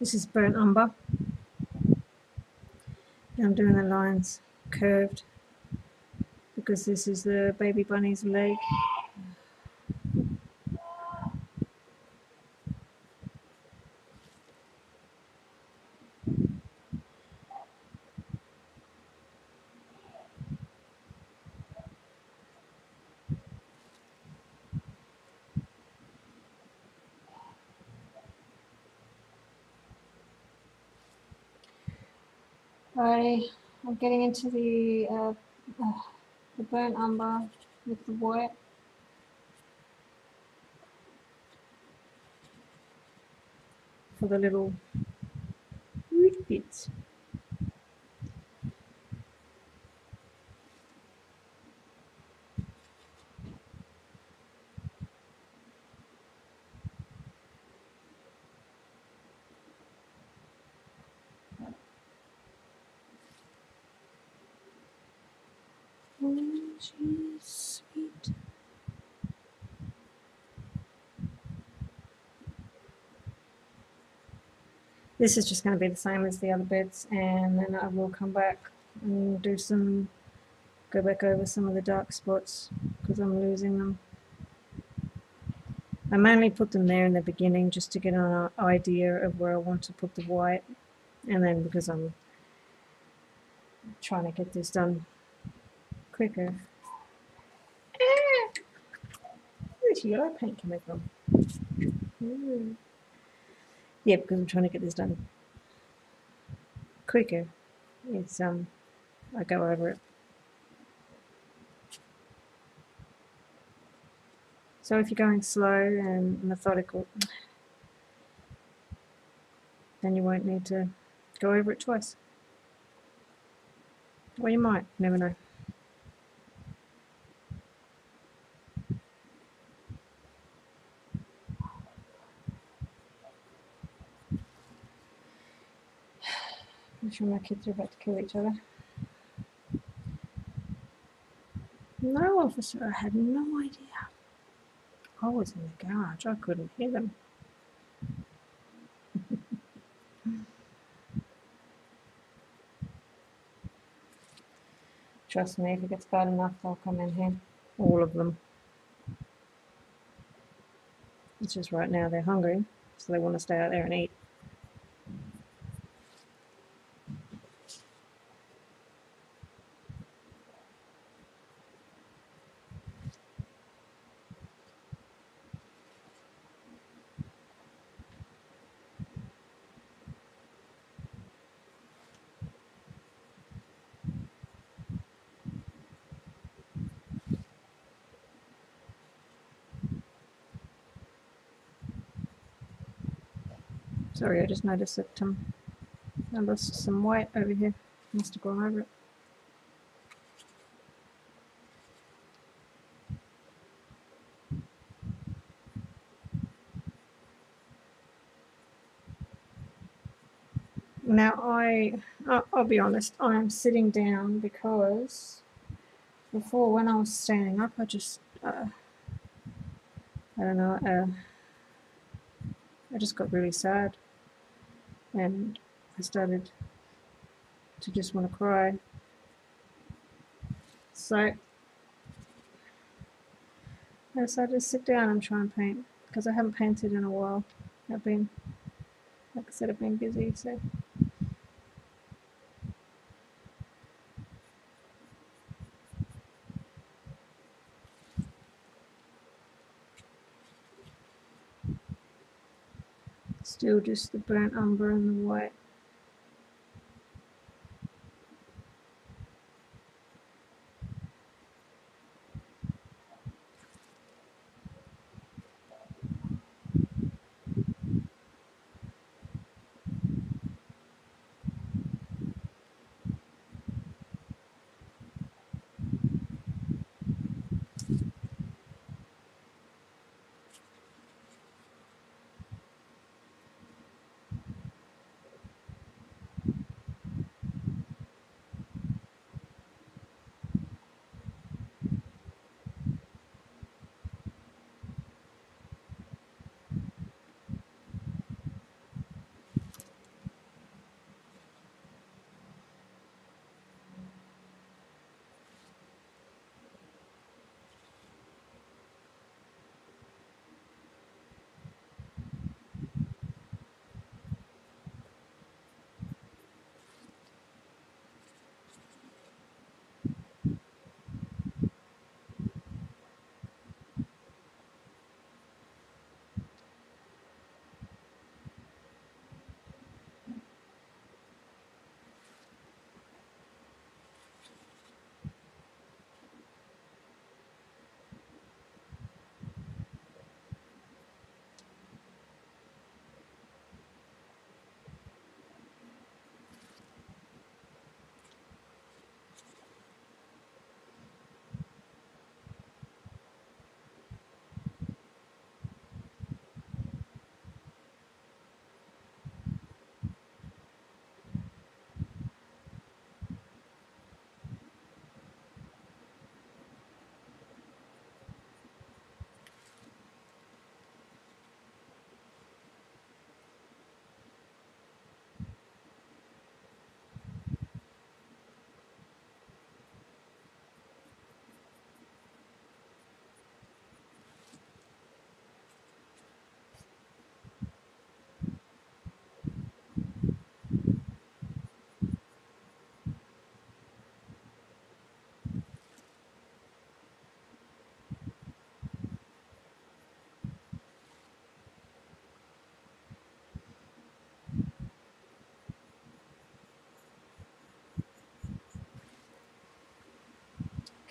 This is burnt umber. And I'm doing the lines curved because this is the baby bunny's leg. I, I'm getting into the uh, uh, the burnt umber with the white. For the little root bits. She's sweet. This is just going to be the same as the other bits, and then I will come back and do some, go back over some of the dark spots because I'm losing them. I mainly put them there in the beginning just to get an idea of where I want to put the white, and then because I'm trying to get this done quicker. Where's yellow paint coming from? Mm. Yeah, because I'm trying to get this done quicker. It's um, I go over it. So if you're going slow and methodical, then you won't need to go over it twice. Or you might, never know. Sure, my kids are about to kill each other. No, officer, I had no idea. I was in the garage, I couldn't hear them. Trust me, if it gets bad enough, they'll come in here. All of them. It's just right now they're hungry, so they want to stay out there and eat. Sorry, I just noticed that um, I lost some white over here. Must have gone over it. Now I, I'll be honest, I am sitting down because before when I was standing up, I just, uh, I don't know, uh, I just got really sad. And I started to just want to cry. So I decided to sit down and try and paint because I haven't painted in a while. I've been, like I said, I've been busy. So still just the burnt umber and the white.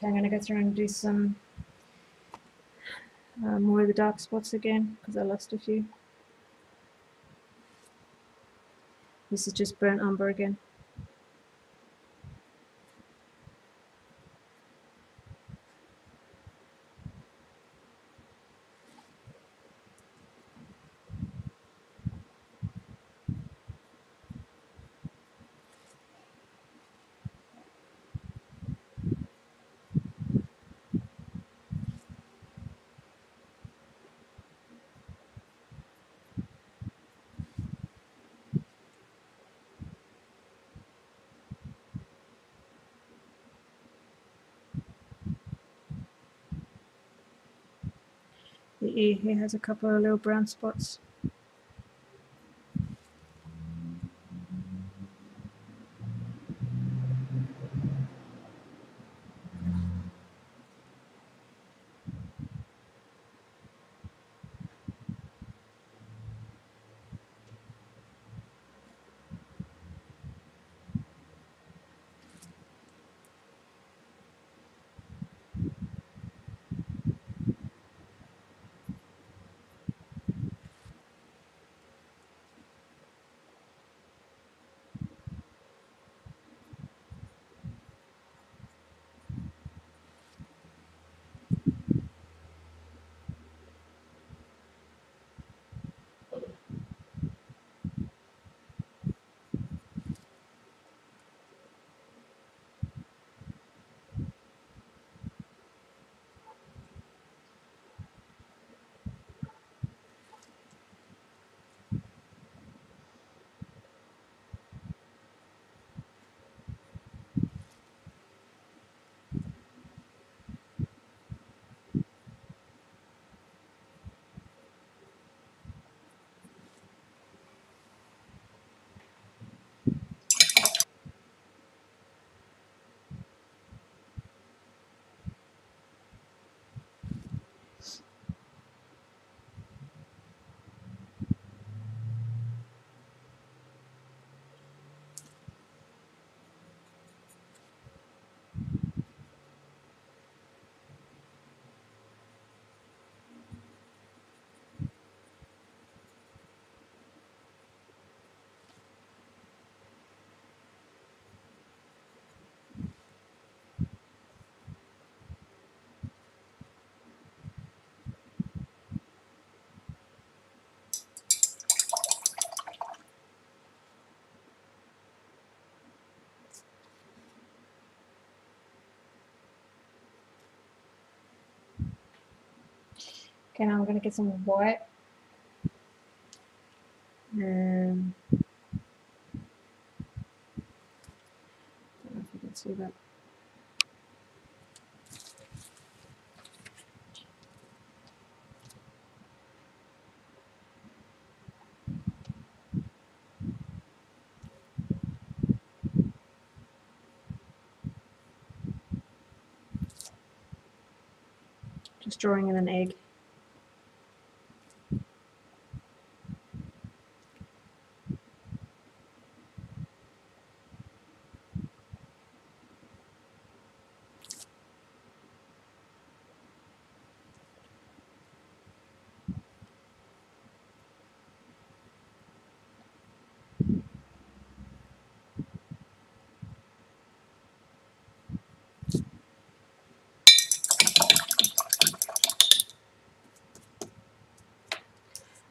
Okay, I'm going to go through and do some uh, more of the dark spots again, because I lost a few. This is just burnt umber again. He has a couple of little brown spots. and I'm going to get some white. Um, I don't know if you can see that. Just drawing in an egg.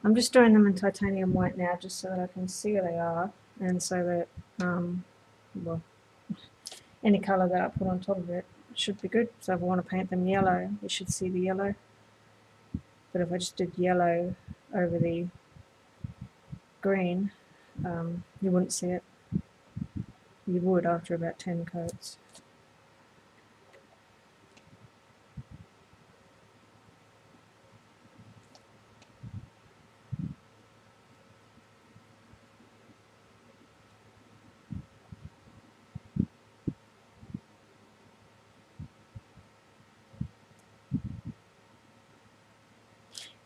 I'm just doing them in titanium white now, just so that I can see where they are, and so that, um, well, any colour that I put on top of it should be good. So if I want to paint them yellow, you should see the yellow. But if I just did yellow over the green, um, you wouldn't see it. You would after about ten coats.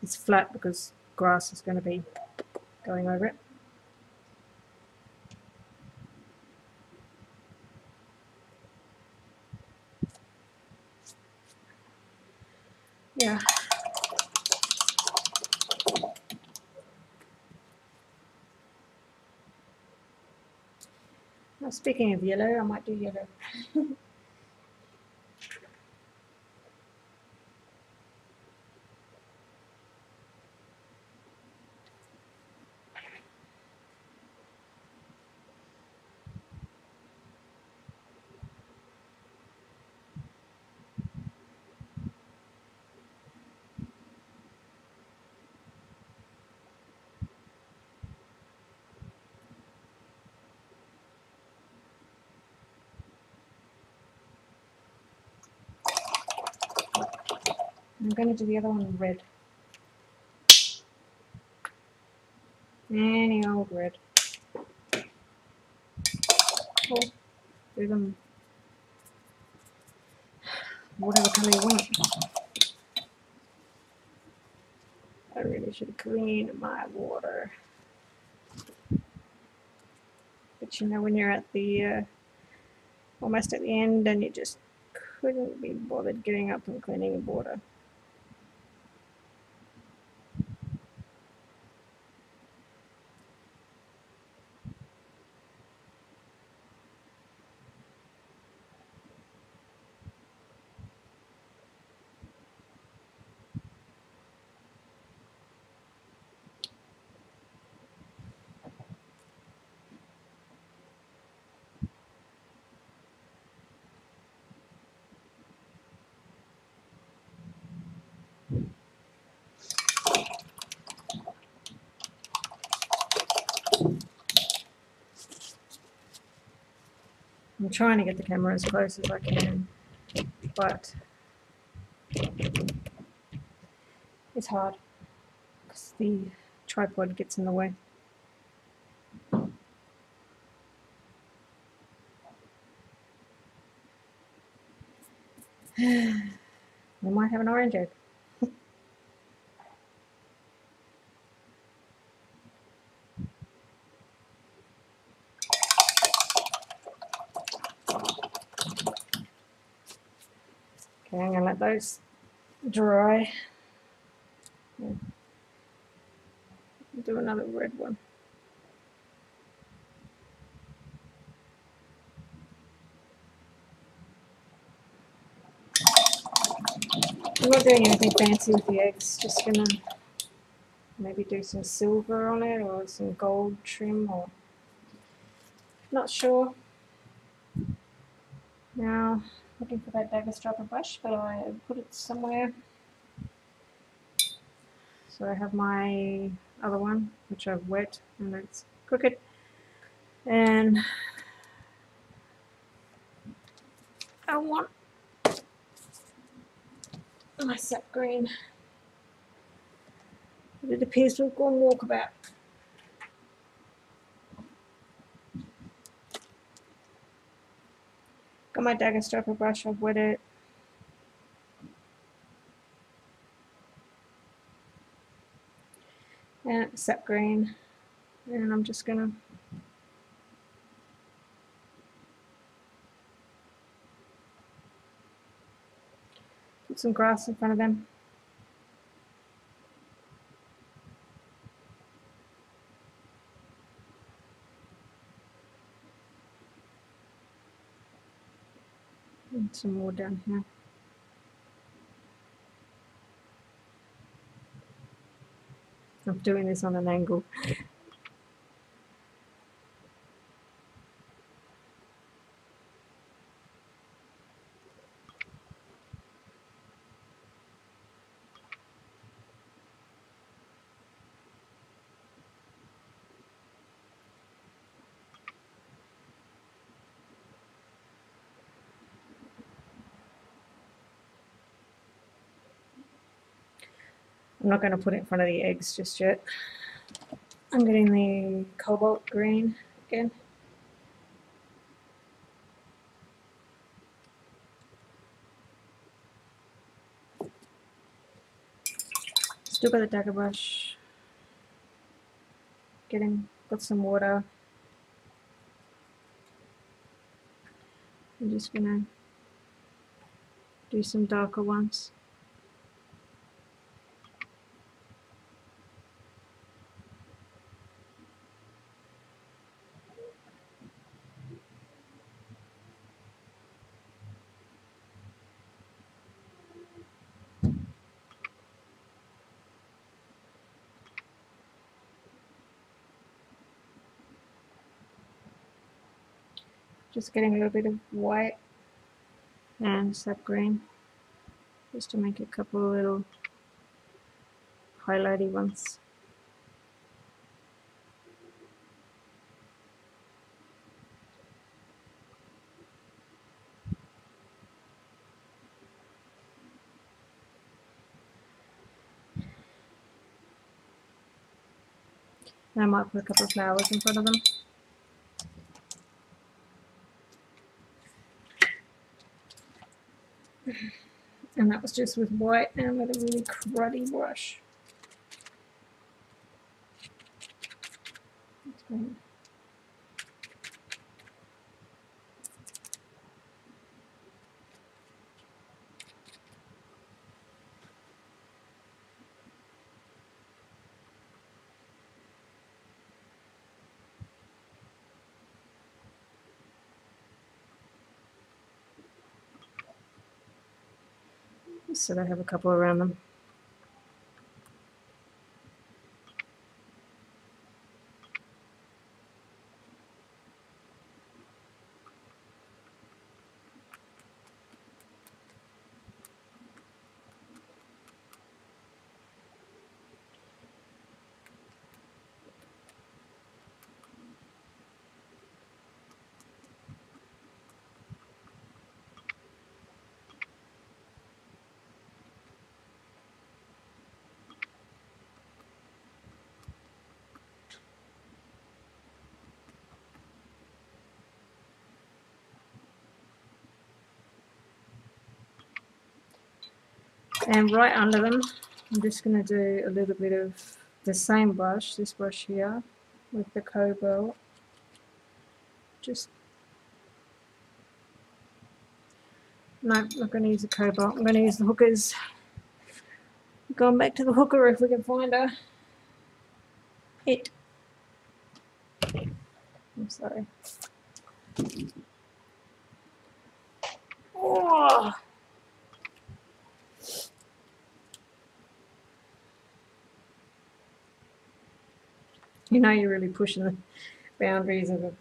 It's flat because grass is going to be going over it. Yeah. Now, speaking of yellow, I might do yellow. I'm going to do the other one in red. Any old red. Cool. Do them whatever colour you want. I really should clean my water. But you know, when you're at the, uh, almost at the end and you just couldn't be bothered getting up and cleaning your water. I'm trying to get the camera as close as I can, but it's hard because the tripod gets in the way. We might have an orange egg. I'm going to let those dry. Yeah. Do another red one. I'm not doing anything fancy with the eggs, just going to maybe do some silver on it or some gold trim, or not sure. Now, looking for that dagger striper brush, but I put it somewhere. So I have my other one, which I've wet, and let's cook it. And I want my sap green. But it appears to have gone walkabout. Got my dagger stopper brush, I've wet it. And sap green, and I'm just gonna put some grass in front of them. And some more down here. I'm doing this on an angle. I'm not going to put it in front of the eggs just yet. I'm getting the cobalt green again. Still got the dagger brush. Getting, got some water. I'm just going to do some darker ones. Just getting a little bit of white and sap green, just to make a couple of little highlighty ones. And I might put a couple of flowers in front of them. And that was just with white and with a really cruddy brush. That's great. So they have a couple around them. And right under them, I'm just going to do a little bit of the same brush, this brush here, with the cobalt. Just, no, I'm not going to use the cobalt, I'm going to use the hookers. Going back to the hooker if we can find her. It. I'm sorry. Oh! You know you're really pushing the boundaries of the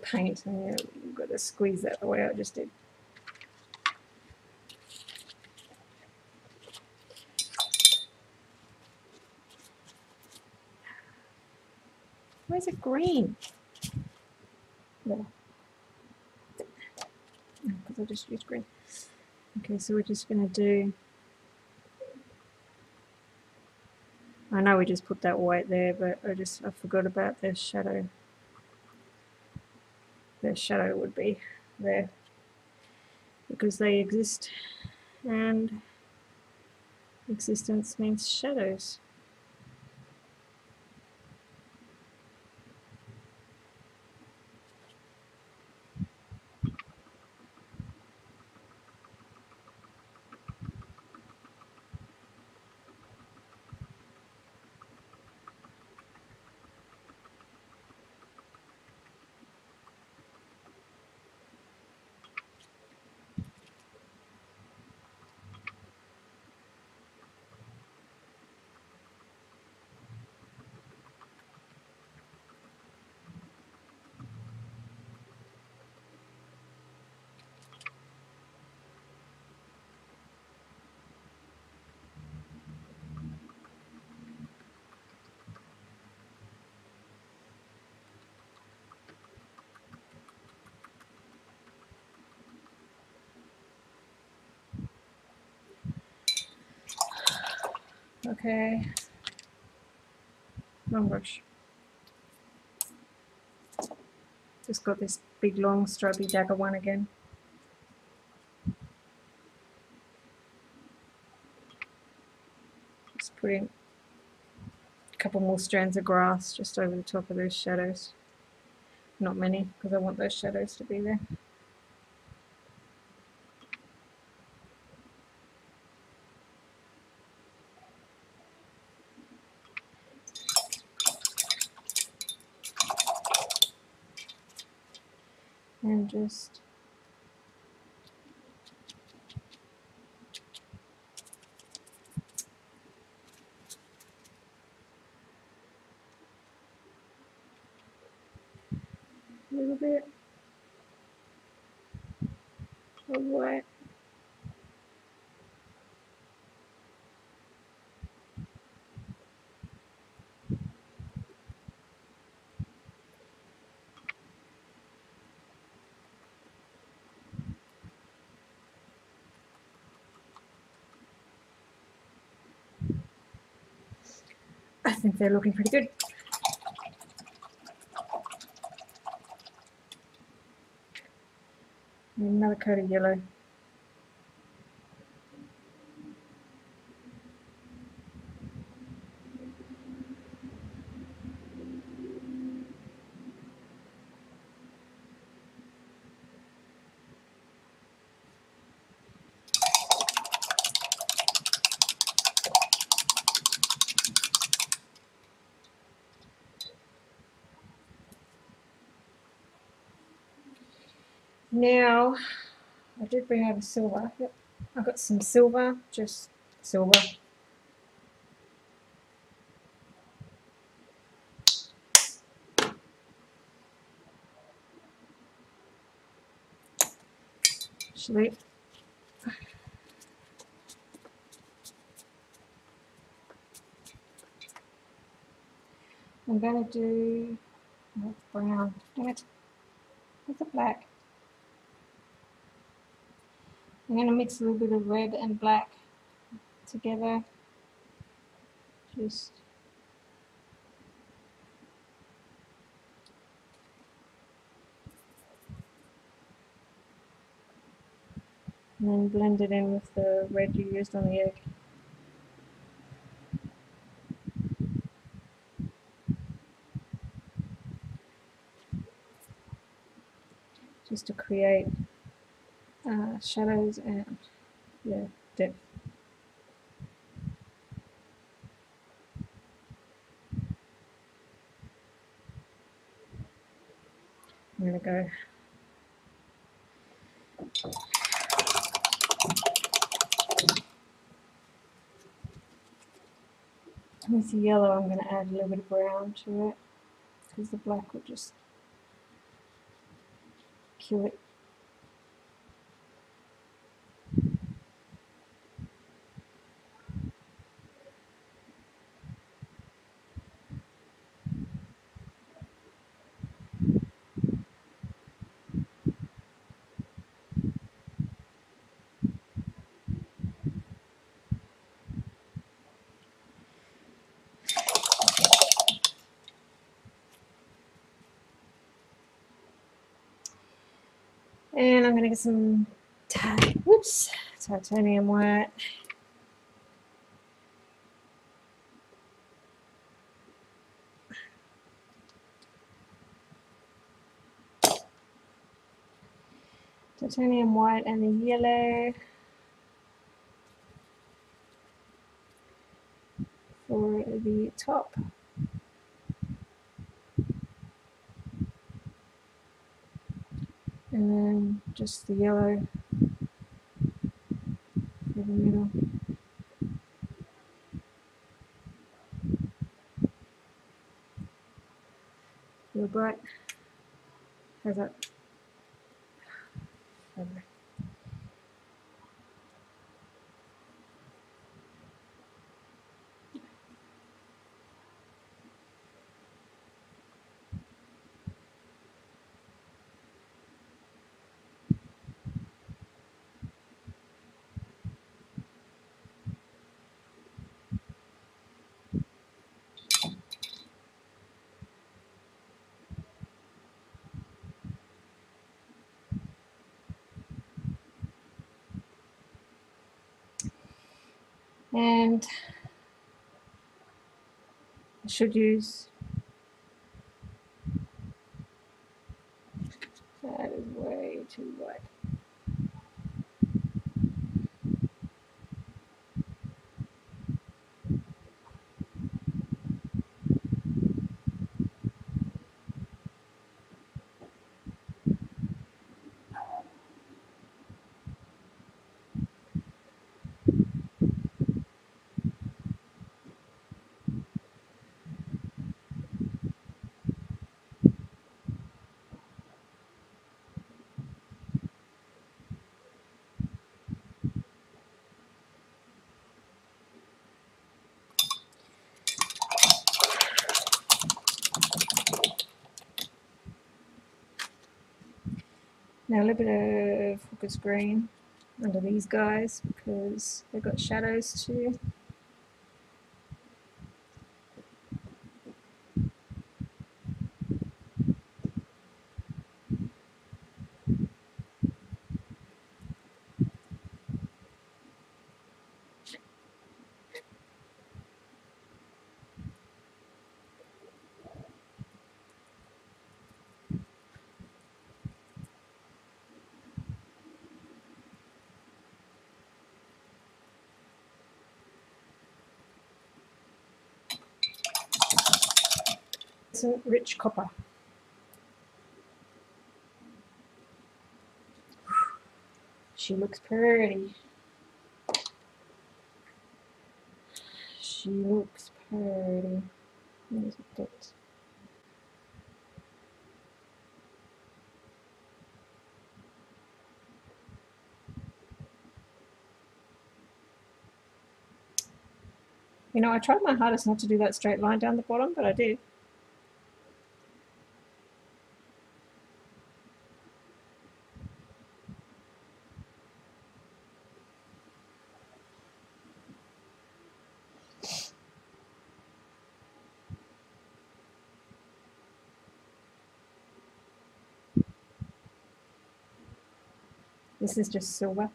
paint, and you you've got to squeeze that the way I just did. Why is it green? No. Because I just used green. Okay, so we're just going to do... I know we just put that white there, but I just I forgot about the shadow. The shadow would be there because they exist, and existence means shadows. Okay, long brush. Just got this big long stripy dagger one again. Just putting a couple more strands of grass just over the top of those shadows. Not many, because I want those shadows to be there. And just a little bit of white. I think they're looking pretty good. And another coat of yellow. Now, I did bring over silver. Yep. I've got some silver, just silver. Actually, I'm going to do oh, brown. Damn it. It's a black. I'm going to mix a little bit of red and black together, just and then blend it in with the red you used on the egg. Just to create Uh, shadows and yeah, depth. I'm gonna go with the yellow. I'm gonna add a little bit of brown to it because the black will just kill it. And I'm going to get some tat whoops, titanium white. Titanium white and the yellow for the top. And then just the yellow for the middle. Real bright. How's that? And I should use that is way too wide. Now a little bit of Hookers Green under these guys because they've got shadows too. Rich copper. She looks pretty. She looks pretty. There's a bit. You know, I tried my hardest not to do that straight line down the bottom, but I did. This is just silver.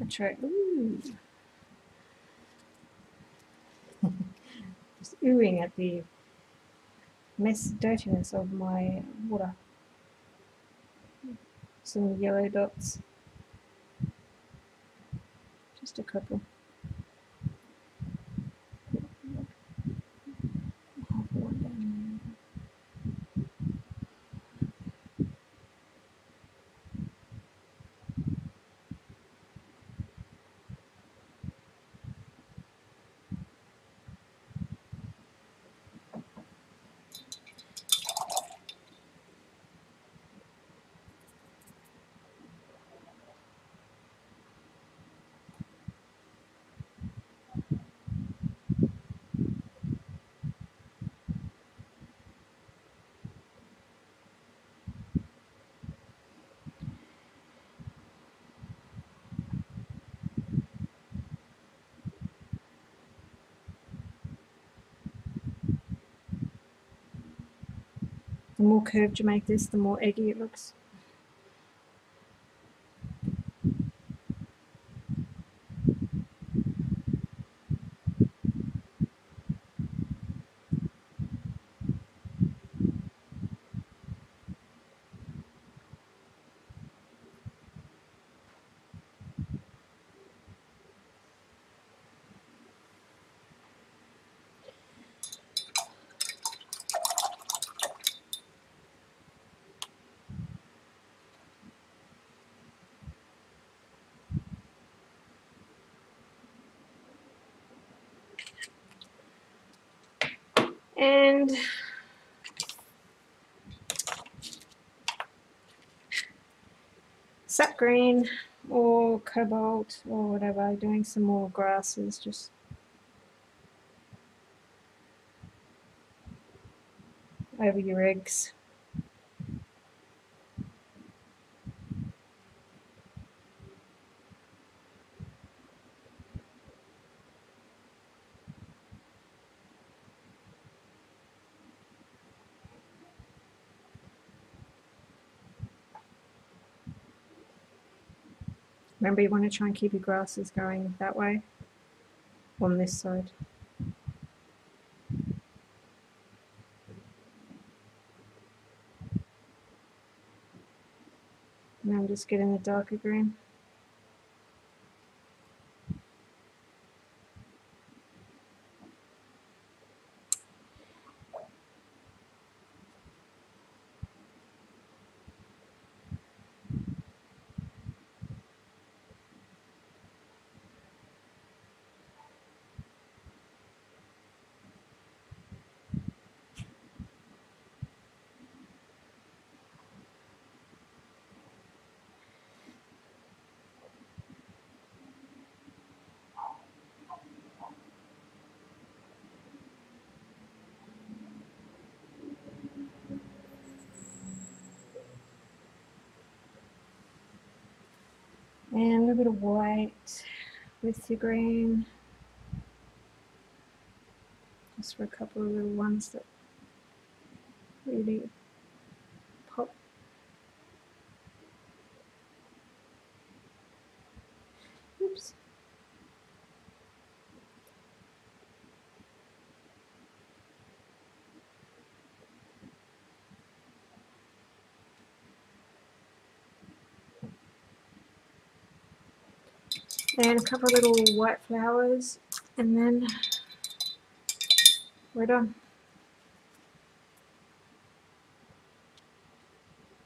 That's right. Ooh. Ooing at the mess dirtiness of my water. Some yellow dots. Just a couple. The more curved you make this, the more eggy it looks. And Sap Green or Cobalt or whatever, doing some more grasses, just over your eggs. Remember, you want to try and keep your grasses going that way, on this side. Now I'm just getting the darker green. And a little bit of white with your green, just for a couple of little ones that really pop. Oops. And a couple of little white flowers, and then we're done.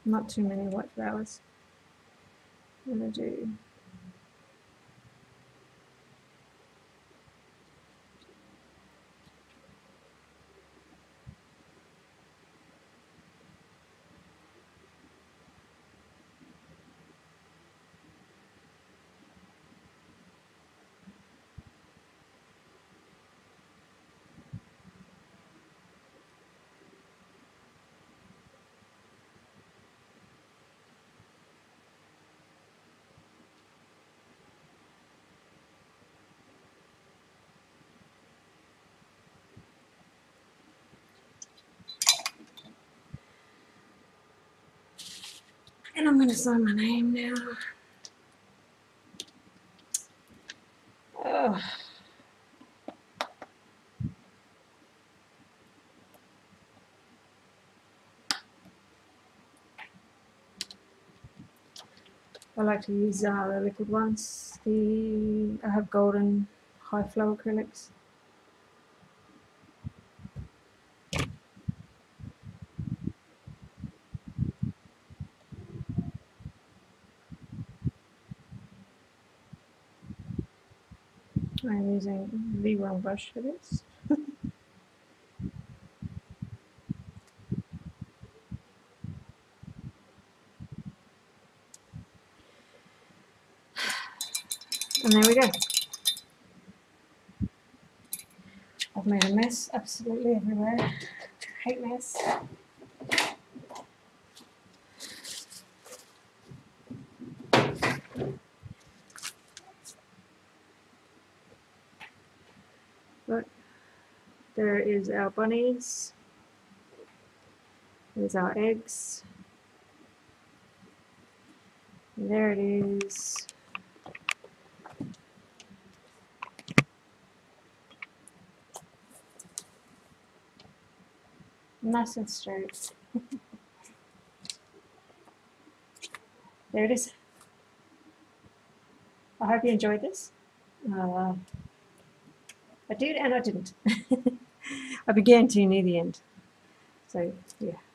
Not too many white flowers. I'm gonna do And I'm going to sign my name now. Oh. I like to use uh, the liquid ones. The I have golden high flow acrylics. I'm using the wrong brush for this. And there we go. I've made a mess absolutely everywhere. I hate mess. There is our bunnies, There's our eggs. There it is. Nice and straight. There it is. I hope you enjoyed this. Uh, I did and I didn't. I began to near the end. So, yeah.